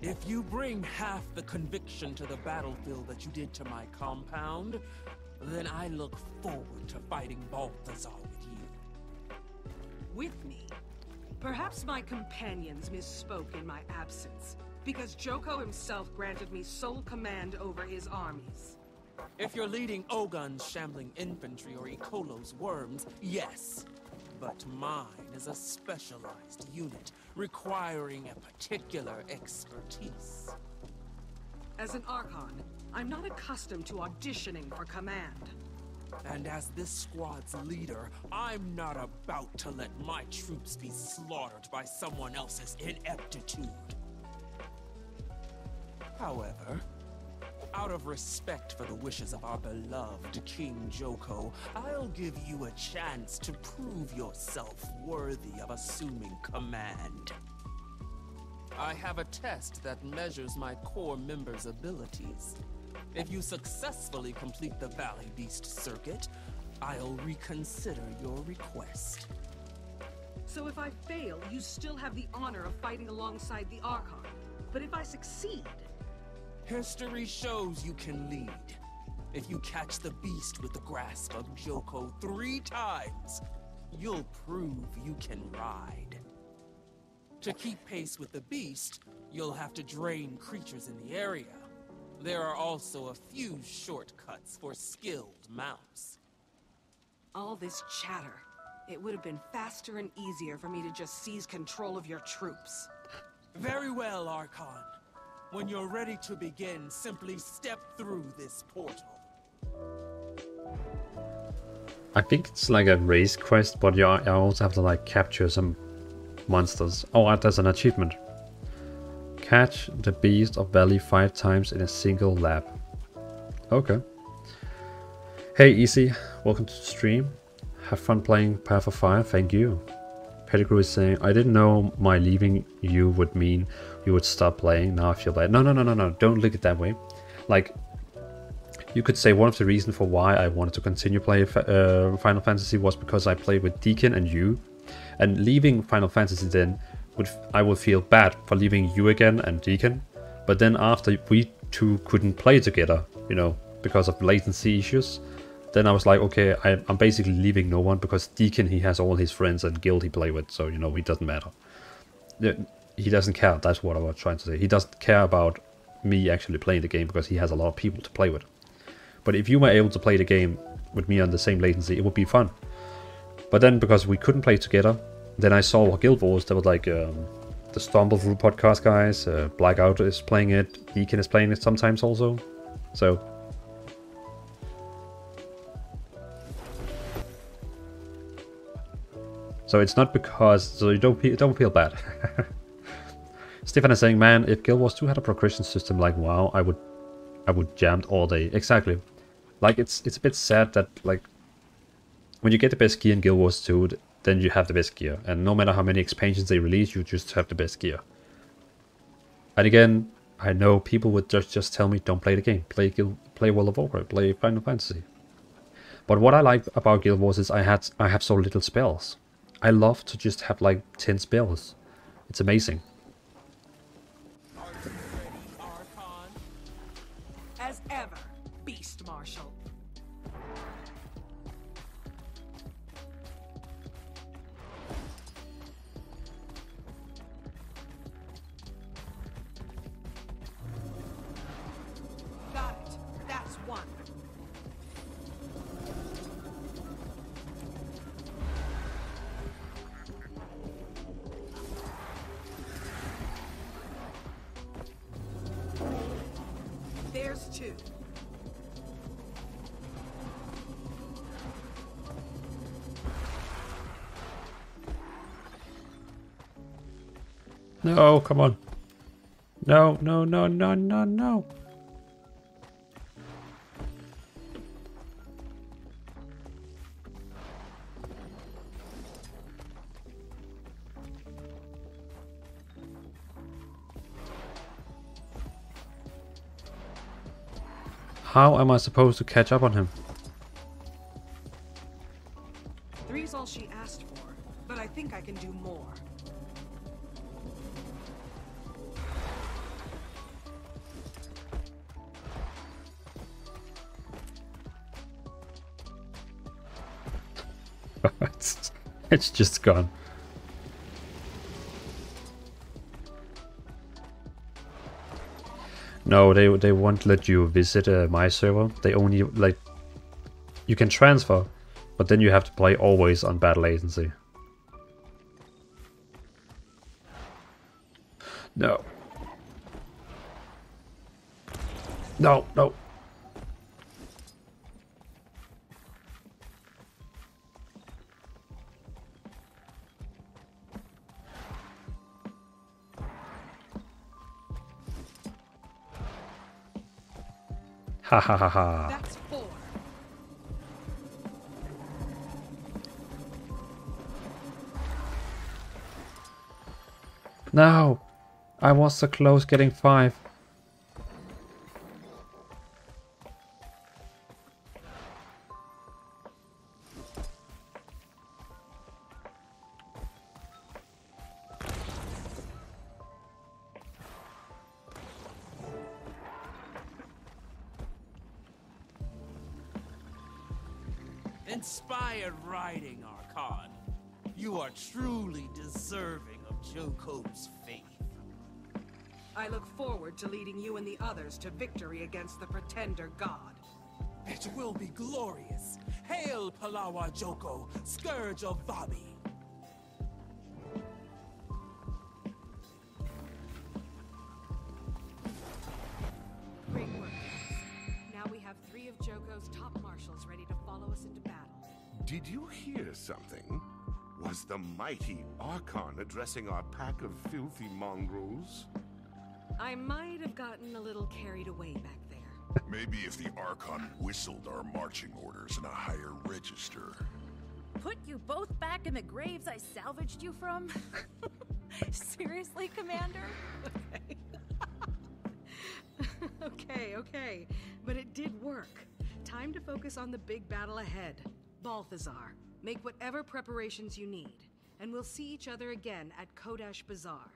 If you bring half the conviction to the battlefield that you did to my compound, then I look forward to fighting Balthazar with you. With me? Perhaps my companions misspoke in my absence, because Joko himself granted me sole command over his armies. If you're leading Ogun's shambling infantry or Ikolo's worms, yes. But mine is a specialized unit, requiring a particular expertise. As an Archon, I'm not accustomed to auditioning for command. And as this squad's leader, I'm not about to let my troops be slaughtered by someone else's ineptitude. However, out of respect for the wishes of our beloved King Joko, I'll give you a chance to prove yourself worthy of assuming command. I have a test that measures my core members' abilities. If you successfully complete the Valley Beast circuit, I'll reconsider your request. So if I fail, you still have the honor of fighting alongside the Archon. But if I succeed... History shows you can lead. If you catch the beast with the grasp of Joko 3 times, you'll prove you can ride. To keep pace with the beast, you'll have to drain creatures in the area. There are also a few shortcuts for skilled mounts. All this chatter. It would have been faster and easier for me to just seize control of your troops. Very well, Archon. When you're ready to begin, simply step through this portal. I think it's like a race quest, but you also have to like capture some monsters. Oh, there's an achievement. Catch the beast of valley 5 times in a single lap. Okay. Hey Easy, welcome to the stream. Have fun playing Path of Fire, thank you. Pettigrew is saying, I didn't know my leaving you would mean you would stop playing. Now I feel bad. No, don't look at it that way. Like, you could say one of the reasons for why I wanted to continue playing Final Fantasy was because I played with Deakin and you. And leaving Final Fantasy then, I would feel bad for leaving you again and Deakin. But then after we two couldn't play together, you know, because of latency issues, then I was like, okay, I'm basically leaving no one because Deakin, he has all his friends and guild he play with, so, you know, it doesn't matter. He doesn't care, that's what I was trying to say. He doesn't care about me actually playing the game because he has a lot of people to play with. But if you were able to play the game with me on the same latency, it would be fun. But then because we couldn't play together, then I saw Guild Wars, there was like the Stumble Through podcast guys, Blackout is playing it, Deakin is playing it sometimes also, so... So it's not because... So you don't feel bad. Stefan is saying, man, if Guild Wars 2 had a progression system like WoW, I would jam it all day. Exactly. Like, it's a bit sad that, like, when you get the best gear in Guild Wars 2, then you have the best gear. And no matter how many expansions they release, you just have the best gear. And again, I know people would just tell me, don't play the game. Play World of Warcraft, play Final Fantasy. But what I like about Guild Wars is I have so little spells. I love to just have like 10 spells. It's amazing. Are you ready, Archon? As ever, Beast Marshal. Got it. That's one. There's two. No, oh, come on. No, no, no, no, no, no. How am I supposed to catch up on him? Three's all she asked for, but I think I can do more. It's just gone. No, they won't let you visit my server. They only, like, you can transfer, but then you have to play always on bad latency. No. No, no. Ha ha ha ha. That's four. No, I was so close getting 5. Inspired writing, Archon. You are truly deserving of Joko's faith. I look forward to leading you and the others to victory against the pretender god. It will be glorious. Hail Palawa Joko, scourge of Vabi. Did you hear something? Was the mighty Archon addressing our pack of filthy mongrels? I might have gotten a little carried away back there. Maybe if the Archon whistled our marching orders in a higher register. Put you both back in the graves I salvaged you from? Seriously, Commander? Okay. Okay. But it did work. Time to focus on the big battle ahead. Balthazar, make whatever preparations you need, and we'll see each other again at Kodash Bazaar.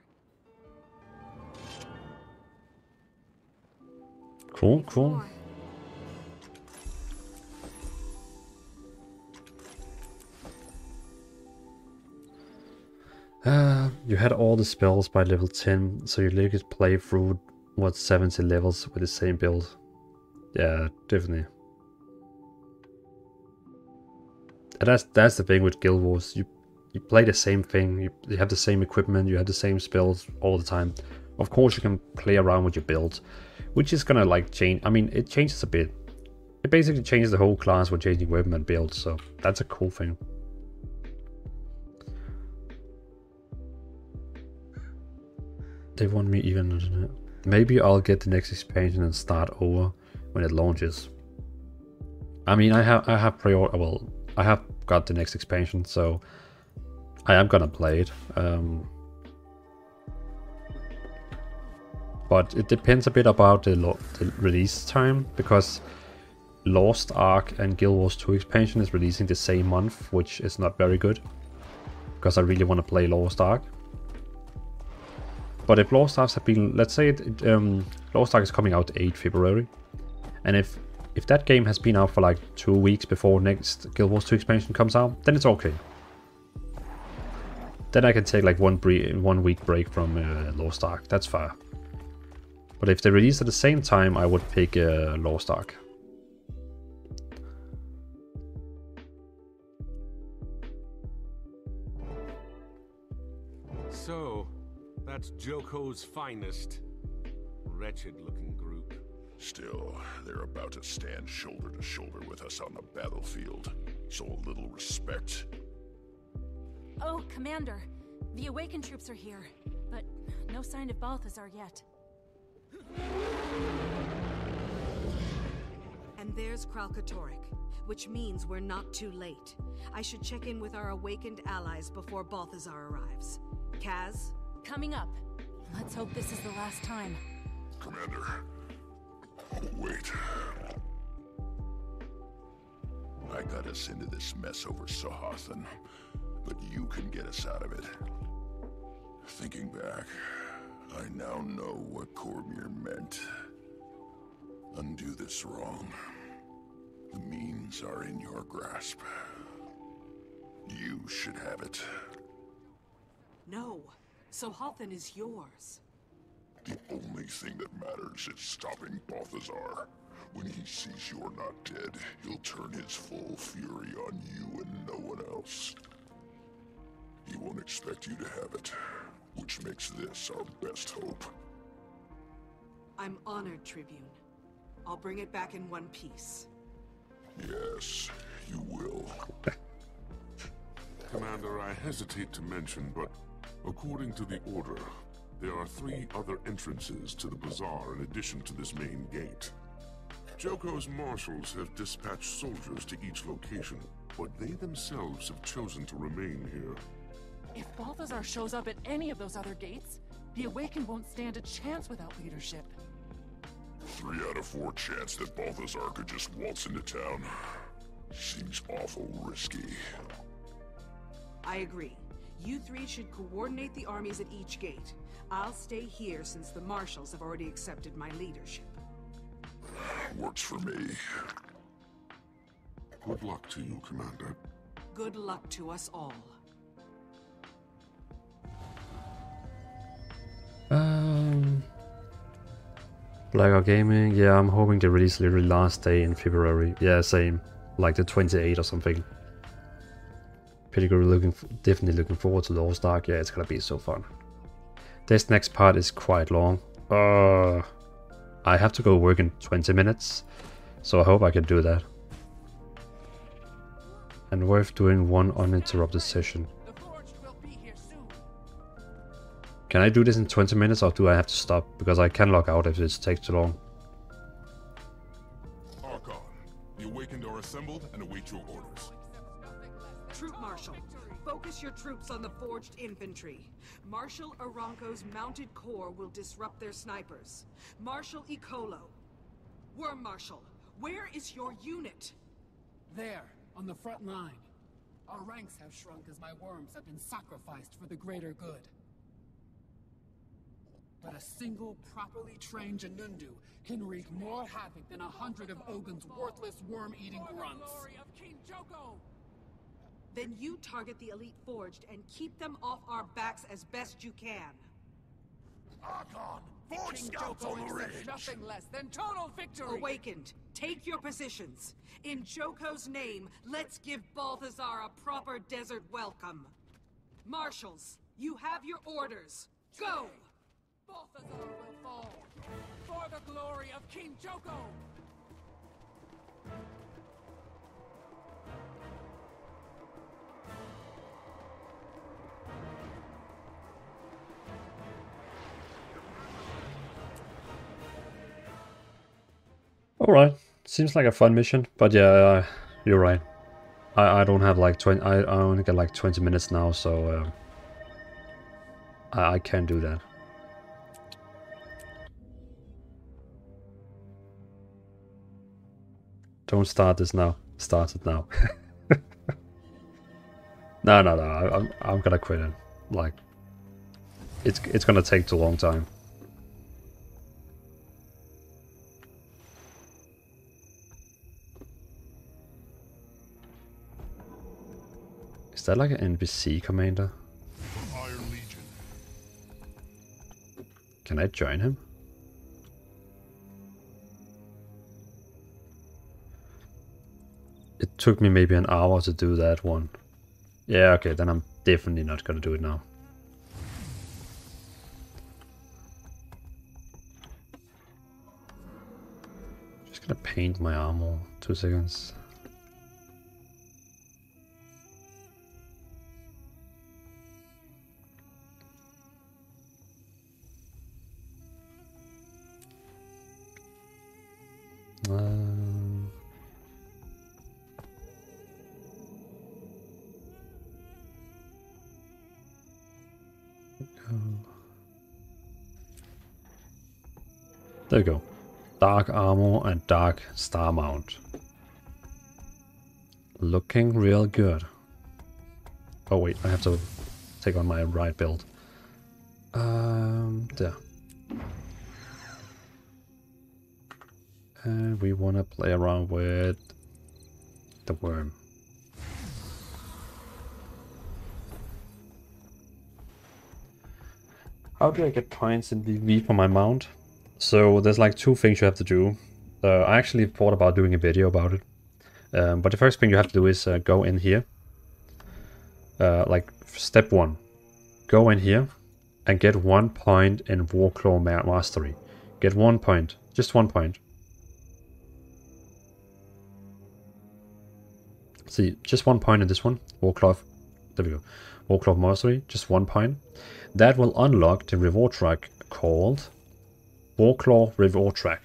Cool, cool. You had all the spells by level 10, so you literally could play through, what, 70 levels with the same build. Yeah, definitely. And that's the thing with Guild Wars. You play the same thing. You have the same equipment. You have the same spells all the time. Of course, you can play around with your build, which is gonna like change. I mean, it changes a bit. It basically changes the whole class when changing weapon and build. So that's a cool thing. They want me even... Maybe I'll get the next expansion and start over when it launches. I mean, I have pre-order. Well, I have got the next expansion, so I am gonna play it. But it depends a bit about the release time, because Lost Ark and Guild Wars 2 expansion is releasing the same month, which is not very good, because I really want to play Lost Ark. But if Lost Ark have been, let's say Lost Ark is coming out 8 February, and if that game has been out for like 2 weeks before next Guild Wars 2 expansion comes out, then it's okay. Then I can take like one week break from Lost Ark. That's fair. But if they release at the same time, I would pick Lost Ark. So, that's Joko's finest. Wretched-looking group. Still, they're about to stand shoulder to shoulder with us on the battlefield. So a little respect. Oh, Commander. The Awakened troops are here, but no sign of Balthazar yet. And there's Kralkatoric, which means we're not too late. I should check in with our Awakened allies before Balthazar arrives. Kaz? Coming up. Let's hope this is the last time. Commander... wait. I got us into this mess over Sahathan, but you can get us out of it. Thinking back, I now know what Cormier meant. Undo this wrong. The means are in your grasp. You should have it. No. Sahathan is yours. The only thing that matters is stopping Balthazar. When he sees you're not dead, he'll turn his full fury on you and no one else. He won't expect you to have it, which makes this our best hope. I'm honored, Tribune. I'll bring it back in one piece. Yes, you will. Commander, I hesitate to mention, but according to the order, there are 3 other entrances to the bazaar in addition to this main gate. Joko's marshals have dispatched soldiers to each location, but they themselves have chosen to remain here. If Balthazar shows up at any of those other gates, the Awakened won't stand a chance without leadership. 3 out of 4 chance that Balthazar could just waltz into town. Seems awful risky. I agree. You 3 should coordinate the armies at each gate. I'll stay here since the marshals have already accepted my leadership. Works for me. Good luck to you, Commander. Good luck to us all. Blackout Gaming, yeah, I'm hoping they release literally last day in February. Yeah, same. Like the 28th or something. Pettigrew definitely looking forward to Lost Ark. Yeah, it's gonna be so fun. This next part is quite long. I have to go work in 20 minutes, so I hope I can do that. And worth doing one uninterrupted session. Can I do this in 20 minutes or do I have to stop? Because I can log out if it takes too long. Archon, the Awakened are assembled and await your orders. Troop Marshal, focus your troops on the forged infantry. Marshal Aranko's mounted corps will disrupt their snipers. Marshal Icolo. Worm Marshal, where is your unit? There, on the front line. Our ranks have shrunk as my worms have been sacrificed for the greater good. But a single properly trained Janundu can wreak more havoc than 100 of Ogun's worthless worm-eating grunts. For the glory of King Joko! Then you target the elite forged and keep them off our backs as best you can. Archon, forged scouts on the ridge. Nothing less than total victory. Awakened, take your positions. In Joko's name, let's give Balthazar a proper desert welcome. Marshals, you have your orders. Go! Balthazar will fall for the glory of King Joko. Alright, seems like a fun mission, but yeah, you're right. I don't have like 20, I only get like 20 minutes now, so I can't do that. Don't start this now. Start it now. No. I'm gonna quit it. Like, it's gonna take too long time. Is that like an NPC commander? Can I join him? It took me maybe an hour to do that one. Yeah, okay, then I'm definitely not gonna do it now. Just gonna paint my armor. 2 seconds. There you go. Dark armor and dark star mount. Looking real good. Oh wait, I have to take on my right build. There. And we want to play around with the worm. How do I get points in DV for my mount? So there's like 2 things you have to do. I actually thought about doing a video about it. But the first thing you have to do is go in here. Like step 1. Go in here and get 1 point in Warclaw Mastery. Get 1 point. Just 1 point. See, just 1 point in this one, Warclaw, there we go, Warclaw Mastery, just 1 point. That will unlock the reward track called Warclaw Reward Track.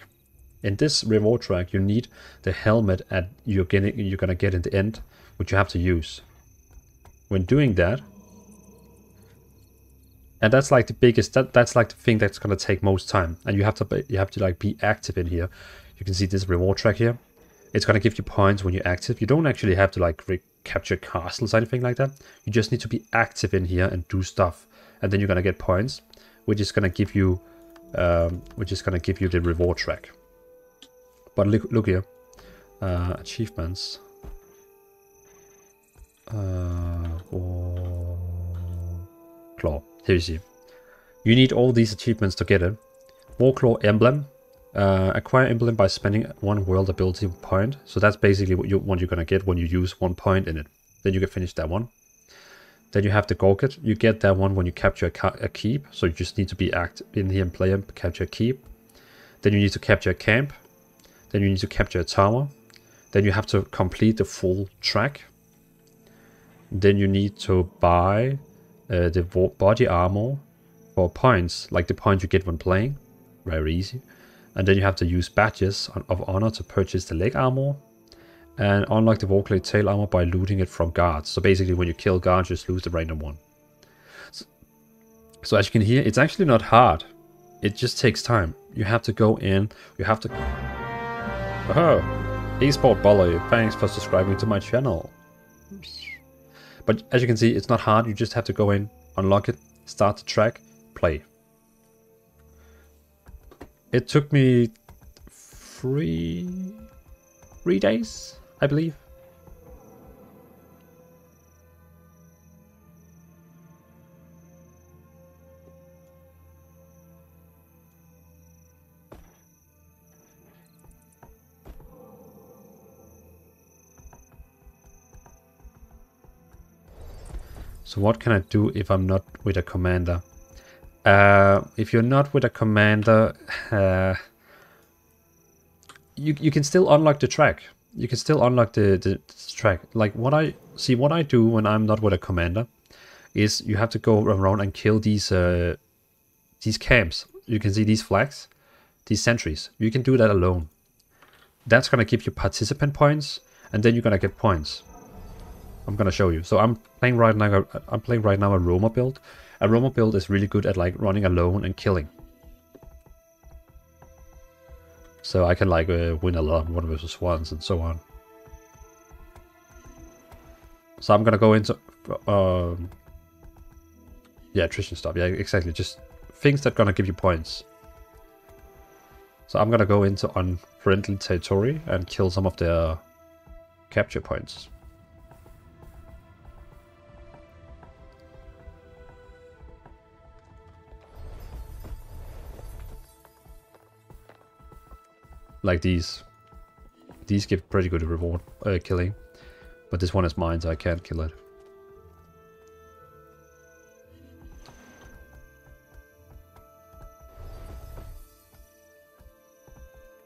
In this reward track, you need the helmet that you're gonna get in the end, which you have to use. When doing that, and that's like the biggest, that's like the thing that's gonna take most time, and you have to like be active in here. You can see this reward track here. It's going to give you points when you're active. You don't actually have to like recapture castles or anything like that. You just need to be active in here and do stuff, and then you're going to get points, which is going to give you the reward track. But look here, achievements, Warclaw. Here you see, you need all these achievements to get it. Warclaw emblem. Acquire emblem by spending 1 world ability point. So that's basically what you're gonna get when you use 1 point in it. Then you can finish that one. Then you have the Gorget. You get that one when you capture a keep. So you just need to be active in here and play and capture a keep. Then you need to capture a camp. Then you need to capture a tower. Then you have to complete the full track. Then you need to buy the body armor for points, like the points you get when playing. Very easy. And then you have to use badges of honor to purchase the leg armor and unlock the Warclaw tail armor by looting it from guards. So basically when you kill guards, you just lose the random one. So as you can hear, it's actually not hard. It just takes time. You have to go in, you have to... Oh, Esport Bully, thanks for subscribing to my channel. But as you can see, it's not hard. You just have to go in, unlock it, start the track, play. It took me three days, I believe. So what can I do if I'm not with a commander? If you're not with a commander, you can still unlock the track. You can still unlock the track. Like what I do when I'm not with a commander is you have to go around and kill these camps. You can see these flags, these sentries. You can do that alone. that's going to give you participant points, and then you're going to get points. I'm going to show you. So I'm playing right now a Roma build. A Roma build is really good at like running alone and killing. So I can like win a lot, 1v1s and so on. So I'm going to go into... yeah, attrition stuff. Yeah, exactly. Just things that are going to give you points. So I'm going to go into unfriendly territory and kill some of their capture points. Like these. These give pretty good reward killing. But this one is mine, so I can't kill it.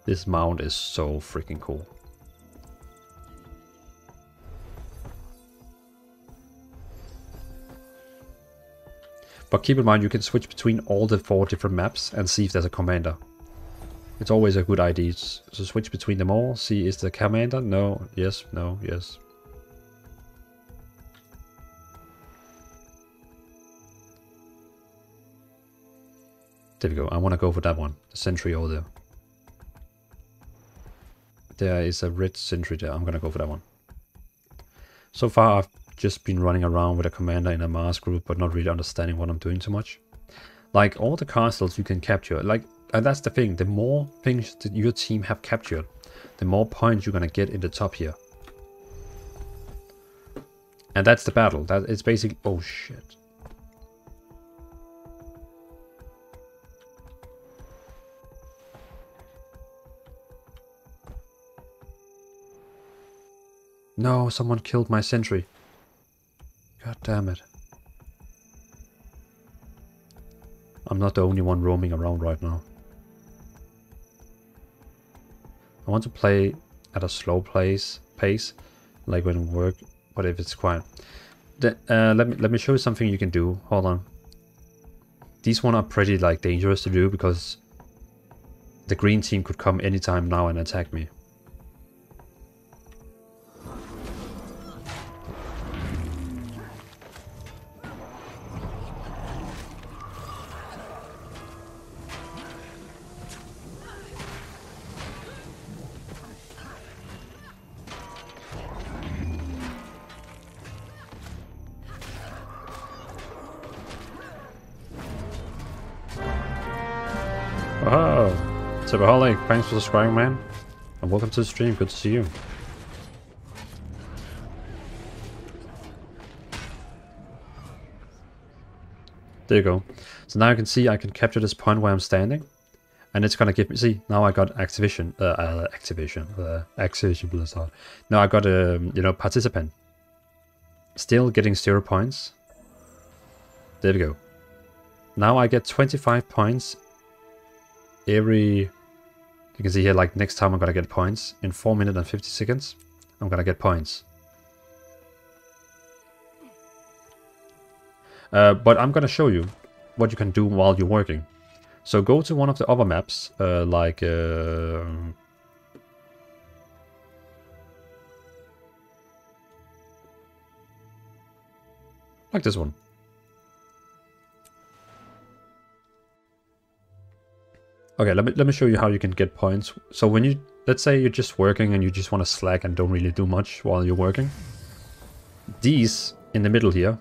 This mount is so freaking cool. But keep in mind, you can switch between all the 4 different maps and see if there's a commander. It's always a good idea to switch between them all. See, is the commander? No, yes, no, yes. There we go. I want to go for that one. The sentry over there. There is a red sentry there. I'm going to go for that one. So far, I've just been running around with a commander in a mass group, but not really understanding what I'm doing too much. Like, all the castles you can capture. Like, and that's the thing. The more things that your team have captured, the more points you're going to get in the top here. And that's the battle. That is basically... Oh, shit. No, someone killed my sentry. God damn it. I'm not the only one roaming around right now. I want to play at a slow pace, like when work, but if it's quiet. Let me show you something you can do. Hold on. These ones are pretty like dangerous to do because the green team could come anytime now and attack me. Superholic, thanks for subscribing, man, and welcome to the stream. Good to see you. There you go. So now you can see I can capture this point where I'm standing, and it's gonna give me. See, now I got Activision, Activision Blizzard. Now I got a you know, participant. Still getting 0 points. There we go. Now I get 25 points. You can see here, like, next time I'm gonna get points. In 4 minutes and 50 seconds, I'm gonna get points. But I'm gonna show you what you can do while you're working. So go to one of the other maps, like... like this one. Okay, let me show you how you can get points. So when you, let's say you're just working and you just want to slack and don't really do much while you're working. These in the middle here,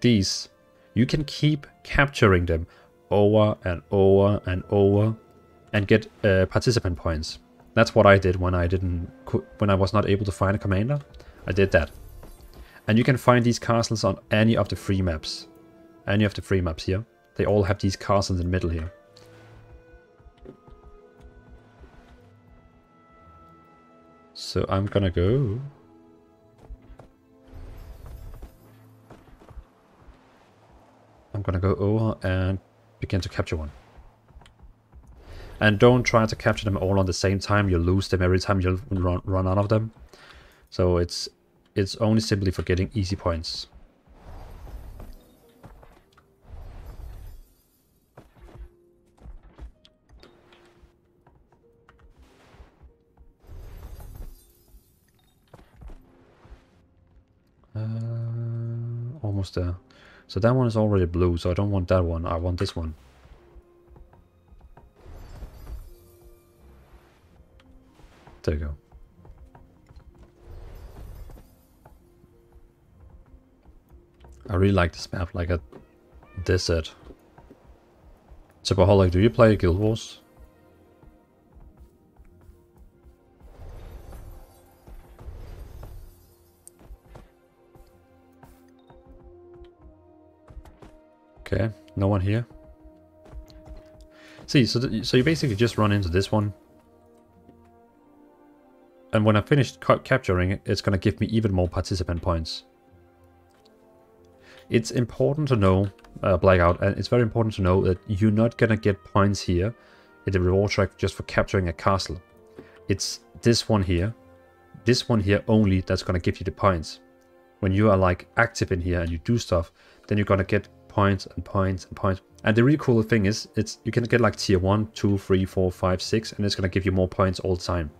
these, you can keep capturing them over and over and over and get participant points. That's what I did when I was not able to find a commander. I did that. And you can find these castles on any of the 3 maps. Any of the 3 maps here. They all have these castles in the middle here. So I'm gonna go. Over and begin to capture one. And don't try to capture them all on the same time. You'll lose them every time you run out of them. So it's only simply for getting easy points. Almost there. So that one is already blue, so I don't want that one. I want this one. There you go. I really like this map, like a desert. Superholic, do you play Guild Wars? Okay, no one here. See, so you basically just run into this one. And when I finished capturing it, it's going to give me even more participant points. It's important to know, Blackout, and it's very important to know that you're not going to get points here in the reward track just for capturing a castle. It's this one here only that's going to give you the points. When you are like active in here and you do stuff, then you're going to get points and points and points. And the really cool thing is, you can get like tier 1, 2, 3, 4, 5, 6, and it's going to give you more points all the time.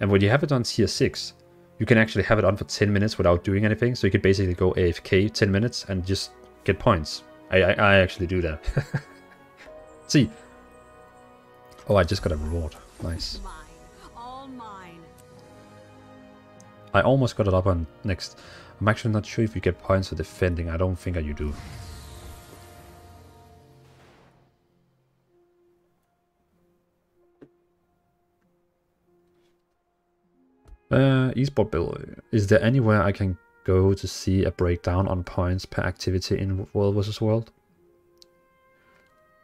And when you have it on tier 6, you can actually have it on for 10 minutes without doing anything. So you could basically go AFK 10 minutes and just get points. I actually do that. See. Oh, I just got a reward. Nice. I almost got it up on next. I'm actually not sure if you get points for defending. I don't think you do. Esport build. Is there anywhere I can go to see a breakdown on points per activity in World vs. World?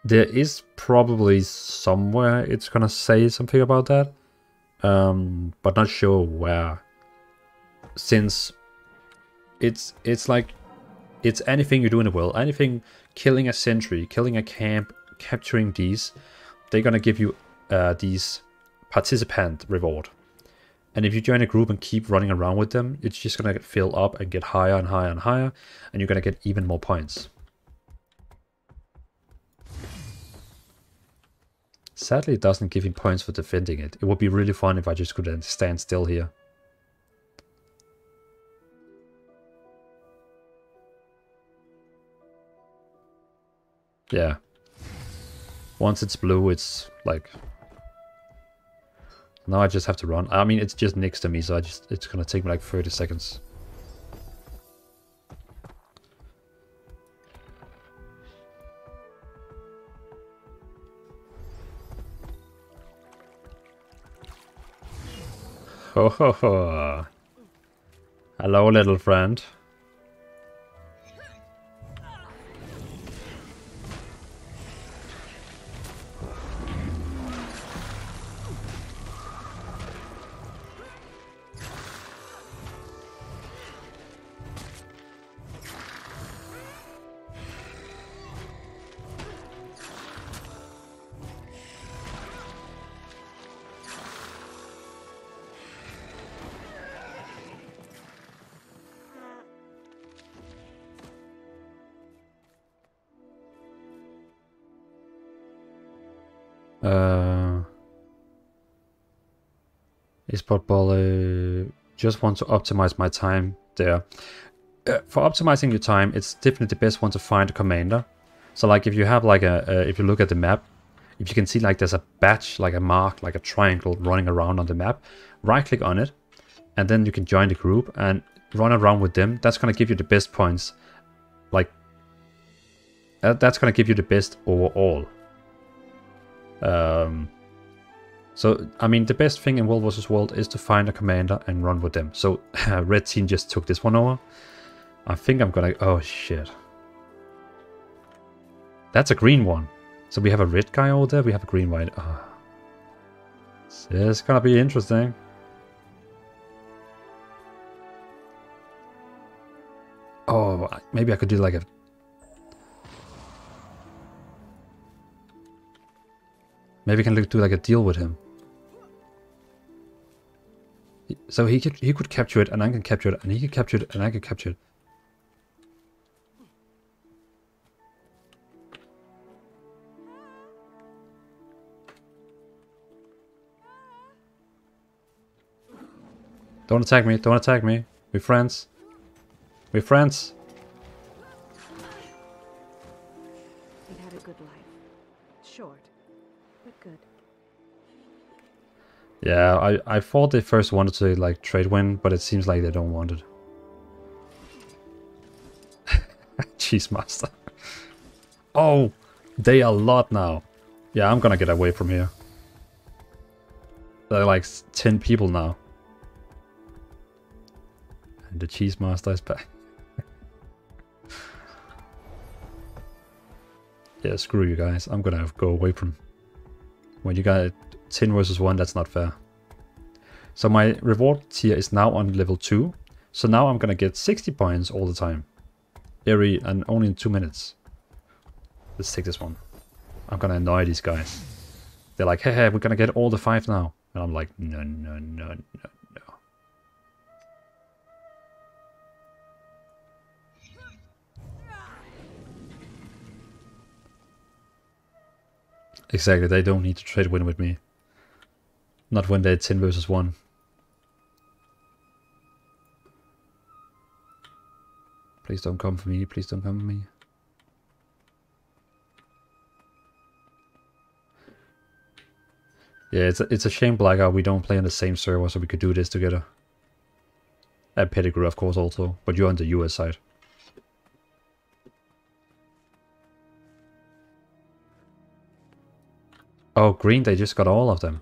There is probably somewhere it's gonna say something about that, but not sure where. Since it's like it's anything you do in the world, anything killing a sentry, killing a camp, capturing these, they're gonna give you these participant reward. And if you join a group and keep running around with them, it's just going to fill up and get higher and higher and higher, and you're going to get even more points. Sadly, it doesn't give you points for defending it. It would be really fun if I just could stand still here. Yeah. Once it's blue, it's like... Now I just have to run. I mean, it's just next to me, so it's gonna take me like 30 seconds. Ho ho ho! Hello, little friend. Esport, just want to optimize my time there. For optimizing your time, it's definitely the best one to find a commander. So like if you have like if you look at the map, if you can see like there's a batch, like a mark, like a triangle running around on the map, right click on it and then you can join the group and run around with them. That's going to give you the best points. Like that's going to give you the best overall. So, I mean, the best thing in World vs. World is to find a commander and run with them. So, Red Team just took this one over. I think I'm gonna... Oh, shit. That's a green one. So, we have a red guy over there. We have a green one. Oh. It's gonna be interesting. Oh, maybe I could do like a... Maybe we can do like a deal with him. So he could capture it, and I can capture it, and he could capture it, and I could capture it. Don't attack me! Don't attack me! We're friends. We friends. We've had a good life. Short, but good. Yeah, I thought they first wanted to like trade win, but it seems like they don't want it. Jeez, master. Oh, they are a lot now. Yeah, I'm gonna get away from here. There are like 10 people now. And the cheese master is back. Yeah, screw you guys. I'm gonna go away from... When you got 10 versus 1, that's not fair. So my reward tier is now on level 2. So now I'm gonna get 60 points all the time. Every and only in 2 minutes. Let's take this one. I'm gonna annoy these guys. They're like, hey, we're gonna get all the 5 now. And I'm like, no, no, no, no, no. Exactly, they don't need to trade win with me. Not when they're 10 versus 1. Please don't come for me, please don't come for me. Yeah, it's a shame, Blackout, we don't play on the same server, so we could do this together. And Pettigrew, of course, also. But you're on the US side. Oh, green, they just got all of them.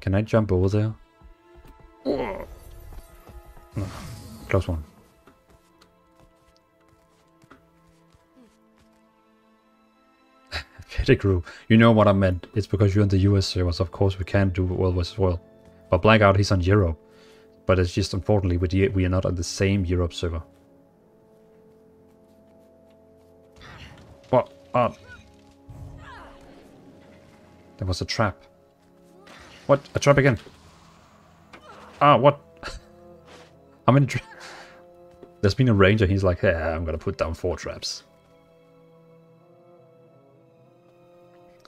Can I jump over there? No. Close one. Pettigrew, you know what I meant. It's because you're in the US servers, of course we can do World vs. World. But Blackout, he's on Europe. But it's just unfortunately we are not on the same Europe server. What? There was a trap. What? A trap again? Ah, what? I'm in. There's been a ranger. He's like, hey, I'm gonna put down 4 traps.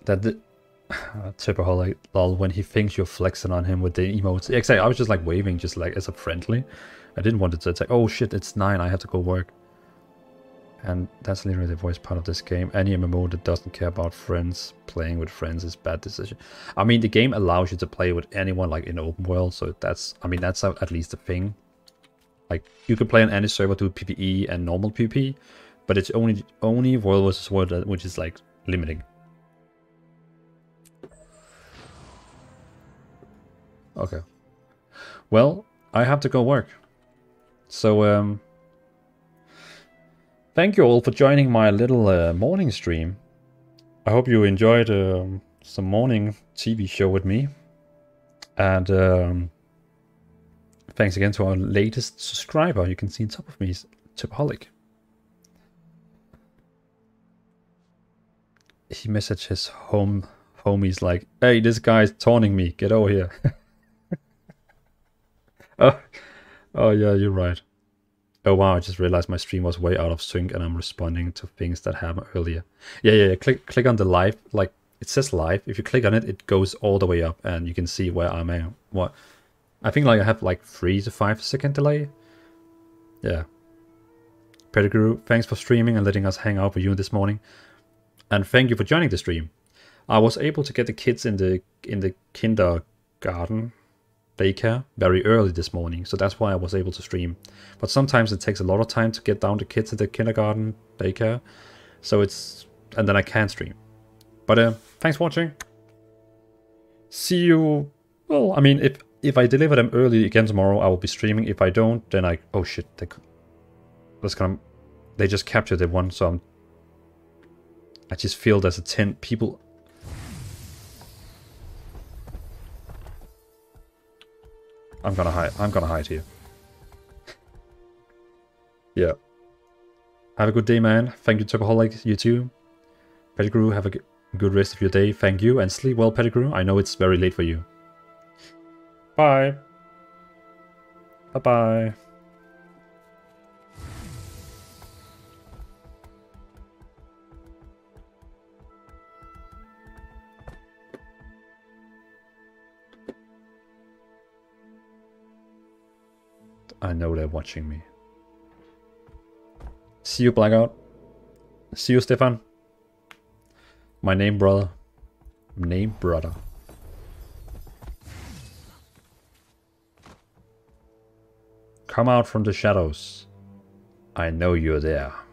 That the Tipperholic, lol. When he thinks you're flexing on him with the emotes. Exactly. I was just like waving, just like as a friendly. I didn't want it to attack. Oh shit! It's 9. I have to go work. And that's literally the voice part of this game. Any MMO that doesn't care about friends, playing with friends is a bad decision. I mean, the game allows you to play with anyone, like in open world. So that's, I mean, that's at least the thing. Like, you can play on any server, do PvE and normal PvP, but it's only World vs. World, which is like limiting. Okay. Well, I have to go work. So, thank you all for joining my little morning stream. I hope you enjoyed some morning TV show with me. And thanks again to our latest subscriber. You can see on top of me is Tipaholic. He messaged his homies like, hey, this guy's taunting me. Get over here. Oh, yeah, you're right. Oh wow, I just realized my stream was way out of sync and I'm responding to things that happened earlier. Yeah. Click on the live, like it says live. If you click on it, it goes all the way up and you can see where I'm at. What I think like I have like 3 to 5 second delay. Yeah. Pettigrew, thanks for streaming and letting us hang out with you this morning. And thank you for joining the stream. I was able to get the kids in the kindergarten daycare very early this morning, so that's why I was able to stream. But sometimes it takes a lot of time to get down the kids at the kindergarten daycare, so it's, and then I can't stream. But thanks for watching. See you. Well, I mean, if I deliver them early again tomorrow, I will be streaming. If I don't, then I, oh shit, they just captured it one, so I just feel there's 10 people. I'm gonna hide here. Yeah. Have a good day, man. Thank you, Topaholic. You too. Pettigrew, have a good rest of your day. Thank you, and sleep well, Pettigrew. I know it's very late for you. Bye. Bye-bye. I know they're watching me. See you, Blackout. See you, Stefan. My name, brother. Name, brother. Come out from the shadows. I know you're there.